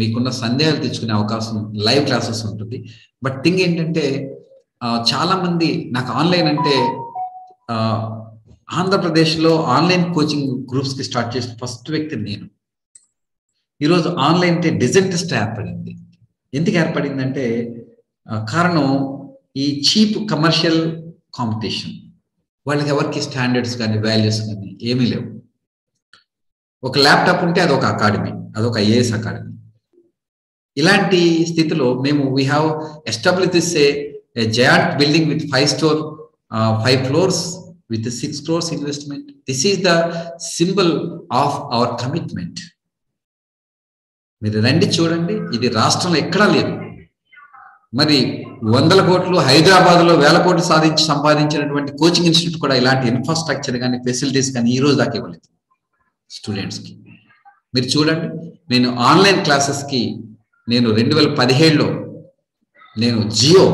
మీకున్న సందేహాలు తెచ్చుకునే అవకాశం లైవ్ క్లాసెస్ ఉంటుంది. బట్ థింగ్ ఏంటంటే చాలా మంది నాకు ఆన్లైన్ అంటే ఆంధ్రప్రదేశ్లో ఆన్లైన్ కోచింగ్ గ్రూప్స్కి స్టార్ట్ చేసిన ఫస్ట్ వ్యక్తి నేను. ఈరోజు ఆన్లైన్ అంటే డిజంటెస్ట్ ఏర్పడింది. ఎందుకు ఏర్పడిందంటే కారణం ఈ చీప్ కమర్షియల్ కాంపిటీషన్. వాళ్ళకి ఎవరికి స్టాండర్డ్స్ కానీ వాల్యూస్ కానీ ఏమీ లేవు. ఒక ల్యాప్టాప్ ఉంటే అదొక అకాడమీ, అదొక ఐఏఎస్ అకాడమీ. ఇలాంటి స్థితిలో మేము we have establish this a giant building with 5 floors with a 6 crores investment. This is the symbol of our commitment. మీరు రండి చూడండి, ఇది రాష్ట్రంలో ఎక్కడా లేదు. మరి 100 కోట్లు హైదరాబాద్లో 1000 కోట్లు సంపాదించినటువంటి కోచింగ్ ఇన్స్టిట్యూట్ కూడా ఇలాంటి ఇన్ఫ్రాస్ట్రక్చర్ కానీ ఫెసిలిటీస్ కానీ ఈ రోజు దాకా ఇవ్వలేదు స్టూడెంట్స్కి. మీరు చూడండి, నేను ఆన్లైన్ క్లాసెస్కి నేను 2017లో నేను జియో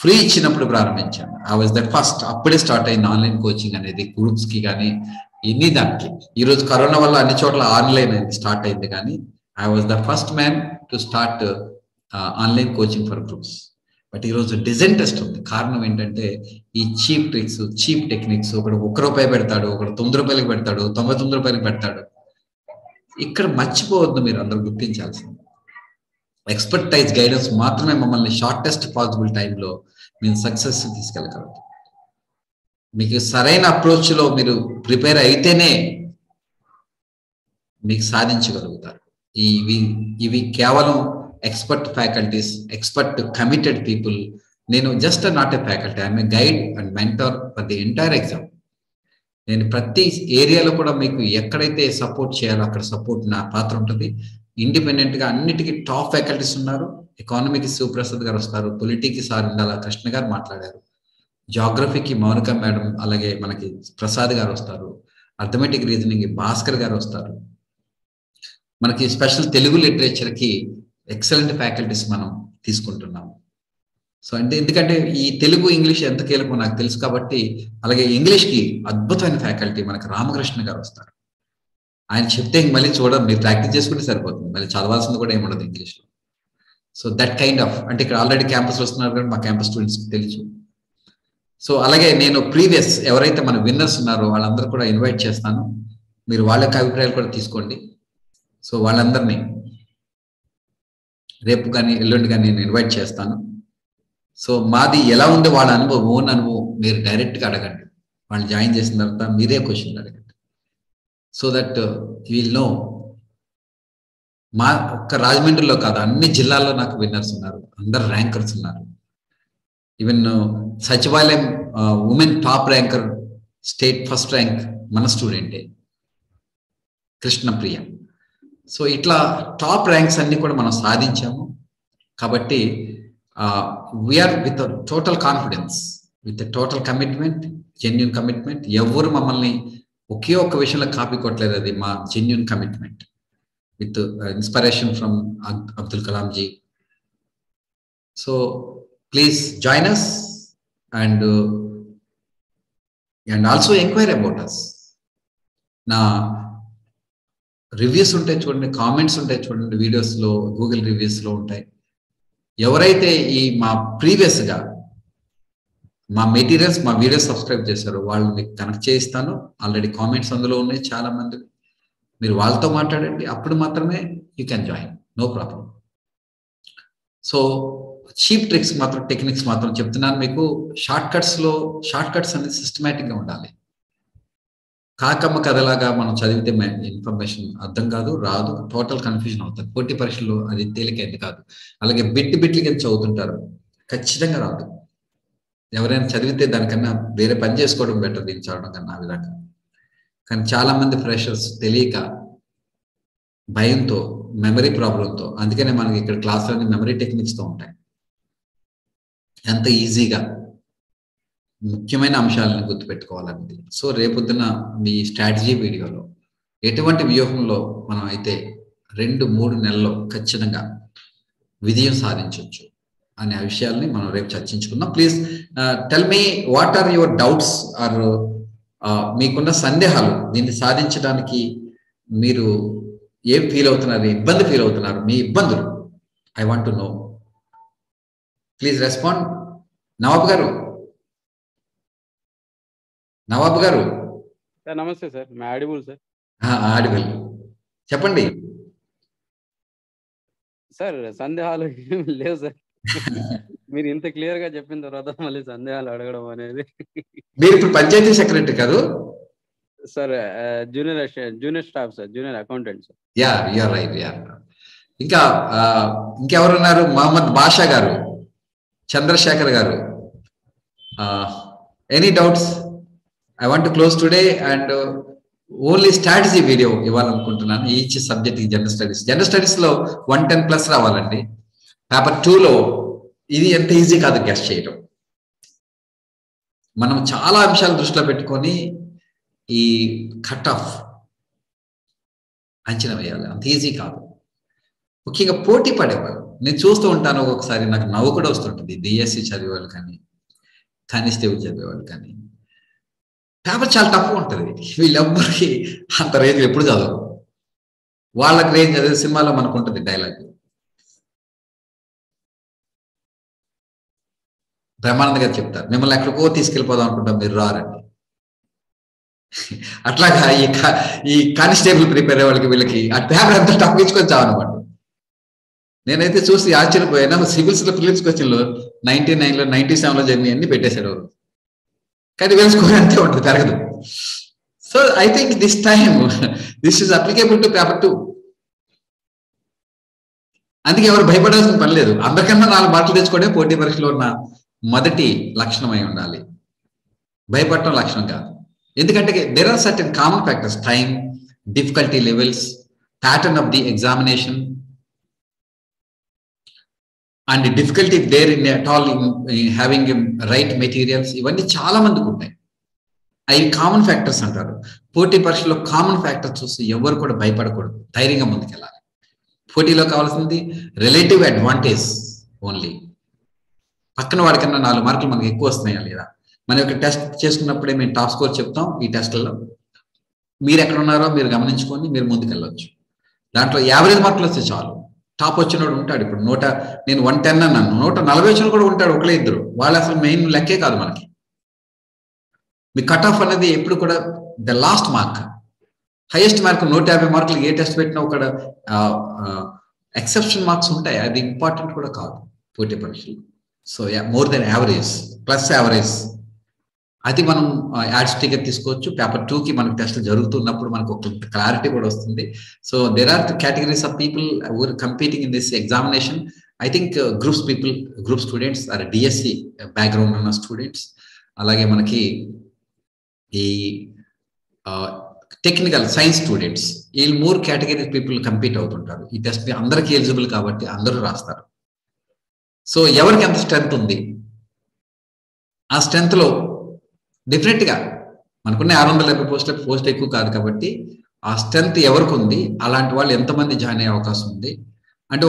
ఫ్రీ ఇచ్చినప్పుడు ప్రారంభించాను. I was the first. అప్పుడే స్టార్ట్ అయింది ఆన్లైన్ కోచింగ్ అనేది గ్రూప్స్కి కానీ ఎన్ని దానికి. ఈరోజు కరోనా వల్ల అన్ని చోట్ల ఆన్లైన్ అనేది స్టార్ట్ అయింది, కానీ I was the first man to start online coaching for groups. But ఈరోజు డిజైన్ టెస్ట్ ఉంది. కారణం ఏంటంటే ఈ చీప్ ట్రిక్స్, చీప్ టెక్నిక్స్. ఒకడు 1 రూపాయి పెడతాడు, ఒకడు 9 రూపాయలకు పెడతాడు, 99 రూపాయలకు పెడతాడు. ఇక్కడ మర్చిపోవద్దు, మీరు అందరూ గుర్తించాల్సింది ఎక్స్పర్టైజ్ గైడెన్స్ మాత్రమే మమ్మల్ని షార్టెస్ట్ పాసిబుల్ టైంలో మేము సక్సెస్ తీసుకెళ్ళగలదు. మీకు సరైన అప్రోచ్లో మీరు ప్రిపేర్ అయితేనే మీకు సాధించగలుగుతారు. ఇవి కేవలం expert faculties, expert committed people. నేను just not a faculty, I'm a guide and mentor for the entire exam. నేను ప్రతి ఏరియాలో కూడా మీకు ఎక్కడైతే సపోర్ట్ చేయాలో అక్కడ సపోర్ట్ నా పాత్ర ఉంటుంది. ఇండిపెండెంట్గా అన్నిటికీ టాప్ ఫ్యాకల్టీస్ ఉన్నారు. ఎకానమీకి శివప్రసాద్ గారు వస్తారు, పొలిటిక్కి సార్ ఉండాల కృష్ణ గారు మాట్లాడారు, జాగ్రఫీకి మౌనిక మేడం, అలాగే మనకి ప్రసాద్ గారు వస్తారు, అథమెటిక్ రీజనింగ్కి భాస్కర్ గారు వస్తారు, మనకి స్పెషల్ తెలుగు లిటరేచర్కి ఎక్సలెంట్ ఫ్యాకల్టీస్ మనం తీసుకుంటున్నాము. సో అంటే ఎందుకంటే ఈ తెలుగు ఇంగ్లీష్ ఎంత కీలకమో నాకు తెలుసు కాబట్టి. అలాగే ఇంగ్లీష్కి అద్భుతమైన ఫ్యాకల్టీ మనకి రామకృష్ణ గారు వస్తారు. ఆయన చెప్తే మళ్ళీ చూడండి, మీరు ప్రాక్టీస్ చేసుకుంటే సరిపోతుంది, మళ్ళీ చదవాల్సింది కూడా ఏముండదు ఇంగ్లీష్లో. సో దట్ కైండ్ ఆఫ్, అంటే ఇక్కడ ఆల్రెడీ క్యాంపస్ వస్తున్నారు కానీ మా క్యాంపస్ స్టూడెంట్స్కి తెలుసు. సో అలాగే నేను ప్రీవియస్ ఎవరైతే మన విన్నర్స్ ఉన్నారో వాళ్ళందరూ కూడా ఇన్వైట్ చేస్తాను. మీరు వాళ్ళ యొక్క అభిప్రాయాలు కూడా తీసుకోండి. సో వాళ్ళందరినీ రేపు కానీ ఎల్లుండి కానీ నేను ఇన్వైట్ చేస్తాను. సో మాది ఎలా ఉందో వాళ్ళ అనుభవం, ఓన్ అనుభవం మీరు డైరెక్ట్గా అడగండి. వాళ్ళు జాయిన్ చేసిన తర్వాత మీరే క్వశ్చన్లు అడగండి. So that you will know. మా ఒక్క రాజమండ్రిలో కాదు, అన్ని జిల్లాల్లో నాకు విన్నర్స్ ఉన్నారు, అందరు ర్యాంకర్స్ ఉన్నారు. ఈవెన్ సచివాలయం women top ranker, state first rank మన స్టూడెంటే కృష్ణప్రియ. సో ఇట్లా టాప్ ర్యాంక్స్ అన్ని కూడా మనం సాధించాము. కాబట్టి we are with total confidence, with total commitment, genuine commitment. ఎవరు మమ్మల్ని ఒకే ఒక్క విషయంలో కాపీ కొట్టలేదు, అది మా genuine commitment with inspiration from Abdul Kalam ji. So please join us and also enquiry about us. నా రివ్యూస్ ఉంటాయి చూడండి, కామెంట్స్ ఉంటాయి చూడండి, వీడియోస్లో గూగుల్ రివ్యూస్లో ఉంటాయి. ఎవరైతే ఈ మా ప్రీవియస్గా మా మెటీరియల్స్, మా వీడియోస్ సబ్స్క్రైబ్ చేశారో వాళ్ళు మీకు కనెక్ట్ చేయిస్తాను. ఆల్రెడీ కామెంట్స్ అందులో ఉన్నాయి చాలా మంది. మీరు వాళ్ళతో మాట్లాడండి, అప్పుడు మాత్రమే you can join, no problem. So cheap tricks మాత్రం, టెక్నిక్స్ మాత్రం చెప్తున్నాను మీకు. షార్ట్ కట్స్ అనేది సిస్టమేటిక్గా ఉండాలి. కాకమ్మ కథలాగా మనం చదివితే ఇన్ఫర్మేషన్ అర్థం కాదు, రాదు, టోటల్ కన్ఫ్యూజన్ అవుతుంది. పోటీ పరీక్షలు అది తేలికైంది కాదు. అలాగే బిట్లు కింద చదువుతుంటారు, ఖచ్చితంగా రాదు. ఎవరైనా చదివితే దానికన్నా వేరే పని చేసుకోవడం బెటర్, దీన్ని చదవడం కన్నా ఆ విధంగా. కానీ చాలామంది ఫ్రెషర్స్ తెలియక, భయంతో, మెమరీ ప్రాబ్లంతో, అందుకనే మనకి ఇక్కడ క్లాసులన్నీ మెమరీ టెక్నిక్స్తో ఉంటాయి. ఎంత ఈజీగా ముఖ్యమైన అంశాలను గుర్తుపెట్టుకోవాలన్నది. సో రేపొద్దున మీ స్ట్రాటజీ వీడియోలో ఎటువంటి వ్యూహంలో మనం అయితే 2-3 నెలల్లో ఖచ్చితంగా విజయం సాధించవచ్చు అనే విషయాల్ని మనం రేపు చర్చించుకుందాం. Please tell me what are your doubts, or మీకున్న సందేహాలు. దీన్ని సాధించడానికి మీరు ఏం ఫీల్ అవుతున్నారు, ఇబ్బంది ఫీల్ అవుతున్నారు, మీ ఇబ్బందులు I want to know. Please respond. Nawab గారు నమస్తే సార్. ఆడిబుల్ చెప్పండి సార్. సందేహాలు లేవు సార్, మీరు ఇంత క్లియర్ గా చెప్పిన తర్వాత మళ్ళీ సందేహాలు అడగడం అనేది. మీరు ఇప్పుడు పంచాయతీ సెక్రటరీ కాదు sir, junior staff sir, junior accountant sir. Ya you are right. Ya, ఇంకా ఇంకెవరు ఉన్నారు? మహమ్మద్ బాషా గారు, చంద్రశేఖర్ గారు. Any doubts? I want to close today and only strategy video ఇవ్వాలనుకుంటున్నాను each subject in general studies లో 110 ప్లస్ రావాలండి పేపర్ 2 లో ఇది ఎంత ఈజీ కాదు గెస్ చేయడం మనం చాలా అంశాలు దృష్టిలో పెట్టుకొని ఈ కట్ ఆఫ్ అంచనా వేయాలి అంత ఈజీ కాదు ముఖ్యంగా పోటీ పడేవాళ్ళు నేను చూస్తూ ఉంటాను ఒక్కొక్కసారి నాకు నవ్వు కూడా వస్తుంటుంది బిఎస్సి చదివేవాళ్ళు కానీ కానిస్టేబుల్ చదివేవాళ్ళు కానీ పేపర్ చాలా తక్కువ ఉంటుంది వీళ్ళెవ్వరికి అంత రేంజ్ ఎప్పుడు చదవరు వాళ్ళకి రేంజ్ అదే సినిమాలో మనకు ఉంటుంది డైలాగ్ బ్రహ్మానంద గారు చెప్తారు మిమ్మల్ని ఎక్కడికో తీసుకెళ్ళిపోదాం అనుకుంటాం మీరు రారండి అట్లాగా ఈ కానిస్టేబుల్ ప్రిపేర్ అయ్యే వాళ్ళకి వీళ్ళకి ఆ పేపర్ అంతా తప్పించుకొని చావనమాట నేనైతే చూసి ఆశ్చర్యపోయినా సివిల్స్లో ప్రిలిమ్స్ క్వశ్చన్లో 99లో 97లో జరిగిన అన్ని పెట్టేశారు కానీ వీళ్ళ స్కోర్ అంతే ఉంటుంది జరగదు so I think this time this is applicable to paper 2 అందుకే ఎవరు భయపడాల్సిన పని లేదు అందరికన్నా 4 మార్కులు తెచ్చుకోవడం పోటీ పరీక్షలో ఉన్న మొదటి లక్షణమై ఉండాలి భయపడటం లక్షణం కాదు ఎందుకంటే there are certain common factors time difficulty levels pattern of the examination and difficulty if there in at all in having right materials ఇవన్నీ చాలా మందికి ఉంటాయి అవి కామన్ ఫ్యాక్టర్స్ అంటారు పోటీ పరీక్షలో కామన్ ఫ్యాక్టర్స్ చూసి ఎవరు కూడా భయపడకూడదు ధైర్యంగా ముందుకెళ్ళాలి పోటీలో కావాల్సింది రిలేటివ్ అడ్వాంటేజ్ ఓన్లీ పక్కన వాడికన్నా 4 మార్కులు మనకి ఎక్కువ వస్తున్నాయా లేదా మనం ఇక్కడ టెస్ట్ చేసుకున్నప్పుడే మేము టాప్ స్కోర్ చెప్తాం ఈ టెస్ట్లలో మీరు ఎక్కడ ఉన్నారో మీరు గమనించుకొని మీరు ముందుకెళ్ళవచ్చు దాంట్లో యావరేజ్ మార్కులు వస్తే చాలు టాప్ వచ్చినోడు ఉంటాడు ఇప్పుడు 100 నేను 110 అన్నాను 140 వచ్చిన కూడా ఉంటాడు ఒకలే ఇద్దరు వాళ్ళు అసలు మెయిన్ లెక్కే కాదు మనకి మీ కట్ ఆఫ్ అనేది ఎప్పుడు కూడా the last mark highest mark 150 మార్కులు ఏ టెస్ట్ పెట్టినా ఒక ఎక్సెప్షన్ మార్క్స్ ఉంటాయి అది ఇంపార్టెంట్ కూడా కాదు పోటీ పరీక్షలు so more than average plus average అది మనం యాడ్ స్టికర్ తీసుకోవచ్చు పేపర్ 2 కి మనకు టెస్ట్ జరుగుతున్నప్పుడు మనకు ఒక క్లారిటీ కూడా వస్తుంది so there are categories of people who are competing in this examination I think group students or DSC background ఉన్న స్టూడెంట్స్ అలాగే మనకి ఈ టెక్నికల్ సైన్స్ స్టూడెంట్స్ ఈ 3 కేటగిరీ పీపుల్ కంపీట్ అవుతుంటారు ఈ టెస్ట్ అందరికీ ఎలిజిబుల్ కాబట్టి అందరూ రాస్తారు సో ఎవరికి ఎంత స్ట్రెంత్ ఉంది ఆ స్ట్రెంత్ లో డెఫినెట్ గా మనకున్న 670 పోస్ట్ ఎక్కువ కాదు కాబట్టి ఆ స్ట్రెంత్ ఎవరికి ఉంది అలాంటి వాళ్ళు ఎంతమంది జాయిన్ అయ్యే అవకాశం ఉంది అంటే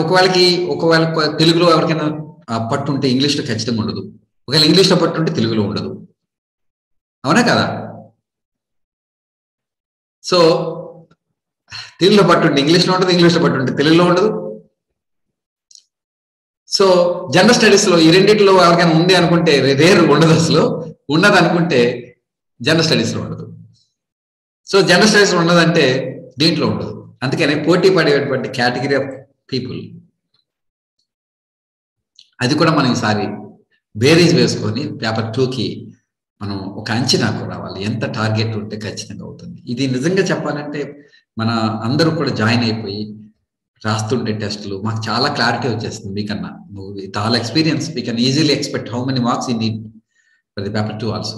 ఒకవేళ తెలుగులో ఎవరికైనా పట్టుంటే ఇంగ్లీష్లో ఖచ్చితంగా ఉండదు ఒకవేళ ఇంగ్లీష్లో పట్టుంటే తెలుగులో ఉండదు అవునా కదా సో తెలుగులో పట్టుంటే ఇంగ్లీష్లో ఉండదు ఇంగ్లీష్లో పట్టుంటే తెలుగులో ఉండదు సో జనరల్ స్టడీస్ లో ఈ రెండిట్లో ఎవరికైనా ఉంది అనుకుంటే రేర్ ఉండదు అసలు ఉన్నది అనుకుంటే జనరల్ స్టడీస్ లో ఉండదు సో జనరల్ స్టడీస్ లో ఉన్నదంటే దీంట్లో ఉండదు అందుకని పోటీ పడేటువంటి కేటగిరీ ఆఫ్ పీపుల్ అది కూడా మనం ఈసారి బేరీజ్ వేసుకొని పేపర్ 2కి మనం ఒక అంచనాకు రావాలి ఎంత టార్గెట్ ఉంటే ఖచ్చితంగా అవుతుంది ఇది నిజంగా చెప్పాలంటే మన అందరూ కూడా జాయిన్ అయిపోయి రాస్తుండే టెస్టులు మాకు చాలా క్లారిటీ వచ్చేస్తుంది మీకన్నా with all experience we can easily expect how many marks you need for the paper 2 also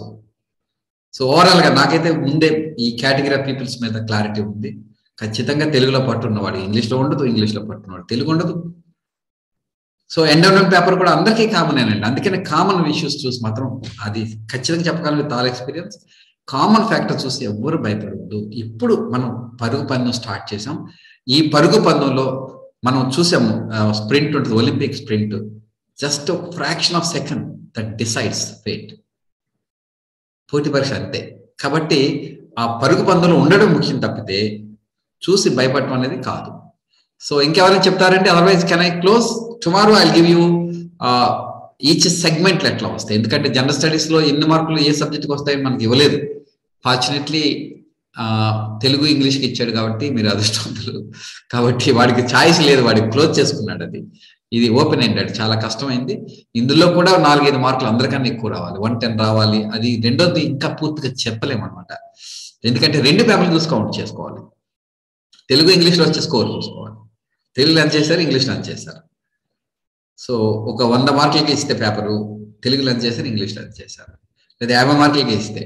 so overall గా నాకైతే ముందే ఈ కేటగిరీ ఆఫ్ పీపుల్స్ మీద క్లారిటీ ఉంది ఖచ్చితంగా తెలుగులో పట్టున్నవాడు ఇంగ్లీష్లో ఉండదు ఇంగ్లీష్లో పట్టున్నవాడు తెలుగు ఉండదు సో ఎండోమెంట్ పేపర్ కూడా అందరికీ కామన్ అండి అందుకని కామన్ ఇష్యూస్ చూసి మాత్రం అది ఖచ్చితంగా చెప్పగలను with all experience common factor చూసి ఎవ్వరూ భయపడద్దు ఇప్పుడు మనం పరుగు పన్ను స్టార్ట్ చేసాం ఈ పరుగు పందంలో మనం చూసాము స్ప్రింట్ ఉంటుంది Olympic sprint just fraction of second that decides fate పోటీ పరీక్ష అంతే కాబట్టి ఆ పరుగు పందంలో ఉండడం ముఖ్యం తప్పితే చూసి భయపడటం అనేది కాదు సో ఇంకెవరైనా చెప్తారంటే otherwise can I close tomorrow I give you each సెగ్మెంట్లు ఎట్లా వస్తాయి ఎందుకంటే జనరల్ స్టడీస్ లో ఎన్ని మార్కులు ఏ సబ్జెక్ట్కి వస్తాయని మనకి ఇవ్వలేదు ఫార్చునేట్లీ తెలుగు ఇంగ్లీష్కి ఇచ్చాడు కాబట్టి మీరు అదృష్టవంతులు కాబట్టి వాడికి ఛాయిస్ లేదు వాడికి క్లోజ్ చేసుకున్నాడు అది ఇది ఓపెన్ ఎండెడ్ చాలా కష్టమైంది ఇందులో కూడా 4-5 మార్కులు అందరికన్నా ఎక్కువ రావాలి 110 రావాలి అది రెండోది ఇంకా పూర్తిగా చెప్పలేము అనమాట ఎందుకంటే 2 పేపర్లు చూసి కౌంట్ చేసుకోవాలి తెలుగు ఇంగ్లీష్లో వచ్చే స్కోర్ చూసుకోవాలి తెలుగులో ఎంత చేశారు ఇంగ్లీష్లో ఎంత చేశారు సో ఒక 100 మార్కులకి ఇస్తే పేపరు తెలుగులో ఎంత చేశారు ఇంగ్లీష్లో ఎంత చేశారు లేదా 50 మార్కులకి ఇస్తే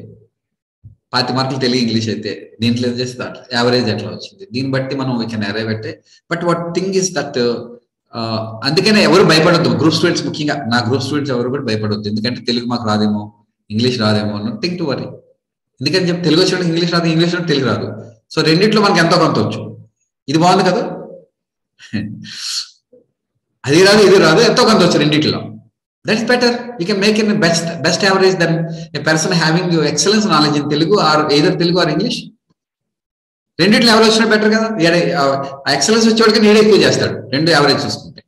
పాతి మార్కులు తెలుగు ఇంగ్లీష్ అయితే దీంట్లో చేసి దాంట్లో యావరేజ్ ఎట్లా వచ్చింది దీన్ని బట్టి మనం we can arrive at but what thing is that అందుకనే ఎవరు భయపడొద్దు గ్రూప్ స్టూడెంట్స్ ముఖ్యంగా నా గ్రూప్ స్టూడెంట్స్ ఎవరు కూడా భయపడొద్దు ఎందుకంటే తెలుగు మాకు రాదేమో ఇంగ్లీష్ రాదేమో థింగ్ టు వరీ ఎందుకని చెప్పి తెలుగు వచ్చిన ఇంగ్లీష్ రాదు ఇంగ్లీష్ రాదు తెలుగు రాదు సో రెండింటిలో మనకి ఎంతో కొంత వచ్చు ఇది బాగుంది కదా అది రాదు ఇది రాదు ఎంతో కొంత వచ్చు రెండింటిలో that's better you can make it the best average than a person having your excellence knowledge in Telugu or either Telugu or English rendu level ochina better kada excellence vachchadu ka neede ekku chestadu rendu average chusukunte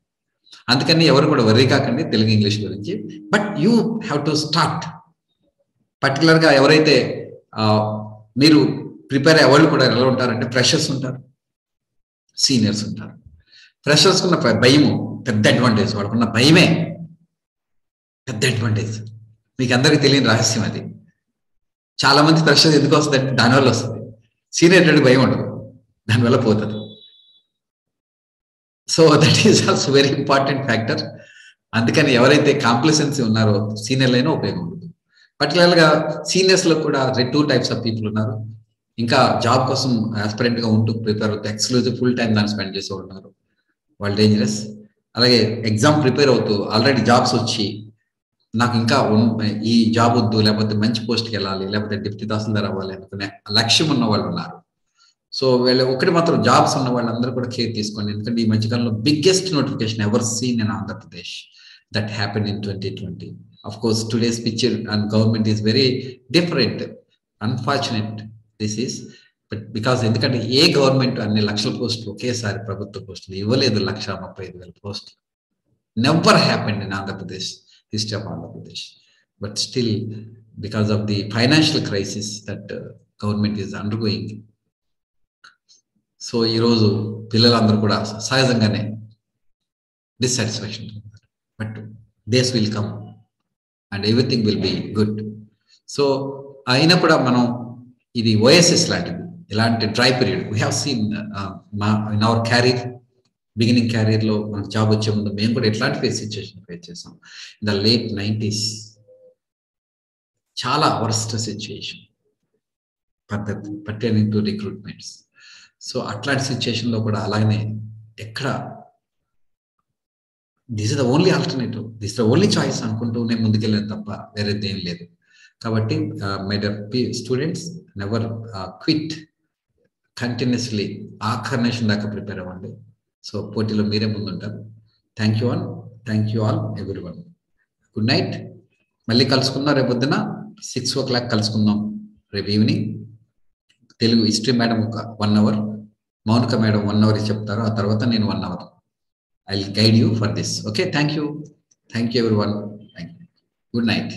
andukani evaru kuda worry kaakandi Telugu English gurinchi but you have to start particular ga evaraithe meeru prepare avvalu kuda ela untaru ante freshers untaru seniors untaru freshers kunna bhayamu pedda advantage vadukunna bhayame పెద్ద అడ్వాంటేజ్ మీకు అందరికీ తెలియని రహస్యం అది చాలా మంది ప్రెషర్ ఎందుకు వస్తుంది అంటే దానివల్ల వస్తుంది సీనియర్ అటెండ్ భయం ఉండదు దానివల్ల పోతుంది so that is also very important factor అందుకని ఎవరైతే కాంప్లిసెన్సీ ఉన్నారో సీనియర్లైనా ఉపయోగం ఉండదు పర్టికులర్గా సీనియర్స్లో కూడా 2 టైప్స్ ఆఫ్ పీపుల్ ఉన్నారు ఇంకా జాబ్ కోసం ఆస్పిరెంట్గా ఉంటూ ప్రిపేర్ అవుతూ ఎక్స్క్లూజివ్ ఫుల్ టైం దాన్ని స్పెండ్ చేస్తూ ఉన్నారు వాళ్ళు డేంజరస్ అలాగే ఎగ్జామ్ ప్రిపేర్ అవుతూ ఆల్రెడీ జాబ్స్ వచ్చి నాకు ఇంకా ఈ జాబ్ వద్దు లేకపోతే మంచి పోస్ట్కి వెళ్ళాలి లేకపోతే డిప్యూటీ తహసీల్దార్ అవ్వాలి అనుకునే లక్ష్యం ఉన్న వాళ్ళు ఉన్నారు సో వీళ్ళు ఒకటి మాత్రం జాబ్స్ ఉన్న వాళ్ళందరూ కూడా కేర్ తీసుకోండి ఎందుకంటే ఈ మధ్యకాలంలో biggest notification ever seen in Andhra Pradesh that happen in 2020 of course today's picture and government is very different unfortunate this is but because ఎందుకంటే ఏ గవర్నమెంట్ అన్ని లక్షల పోస్టులు ఒకేసారి ప్రభుత్వ పోస్టులు ఇవ్వలేదు 135,000 పోస్టులు never happen in Andhra Pradesh history of Andhra Pradesh but still because of the financial crisis that government is undergoing so ee roju pillalandaru kuda sahajangane dissatisfaction but this will come and everything will be good so aina kuda manam idi oasis laantidi ilanti dry period we have seen in our career beginning క్యారియర్లో మనకు జాబ్ వచ్చే ముందు మేము కూడా ఎట్లాంటి ఫేస్ చేసాం ఇన్ ద లేట్ 90s చాలా worst situation pertaining to recruitments so అట్లాంటి సిచ్యుయేషన్లో కూడా అలాగనే ఎక్కడ this is the only alternative this the only choice అనుకుంటూనే ముందుకెళ్ళాను తప్ప వేరేది ఏం లేదు కాబట్టి my dear students never quit continuously ఆఖర్నేషన్ దాకా ప్రిపేర్ అవ్వండి సో పోటీలో మీరే ముందుంటారు thank you all everyone good night మళ్ళీ కలుసుకుందాం రేపు పొద్దున 6 o'clock కలుసుకుందాం రేపు ఈవినింగ్ తెలుగు హిస్టరీ మేడం ఒక 1 hour మౌనిక మేడం 1 hour చెప్తారు ఆ తర్వాత నేను 1 hour I will guide you for this okay thank you everyone good night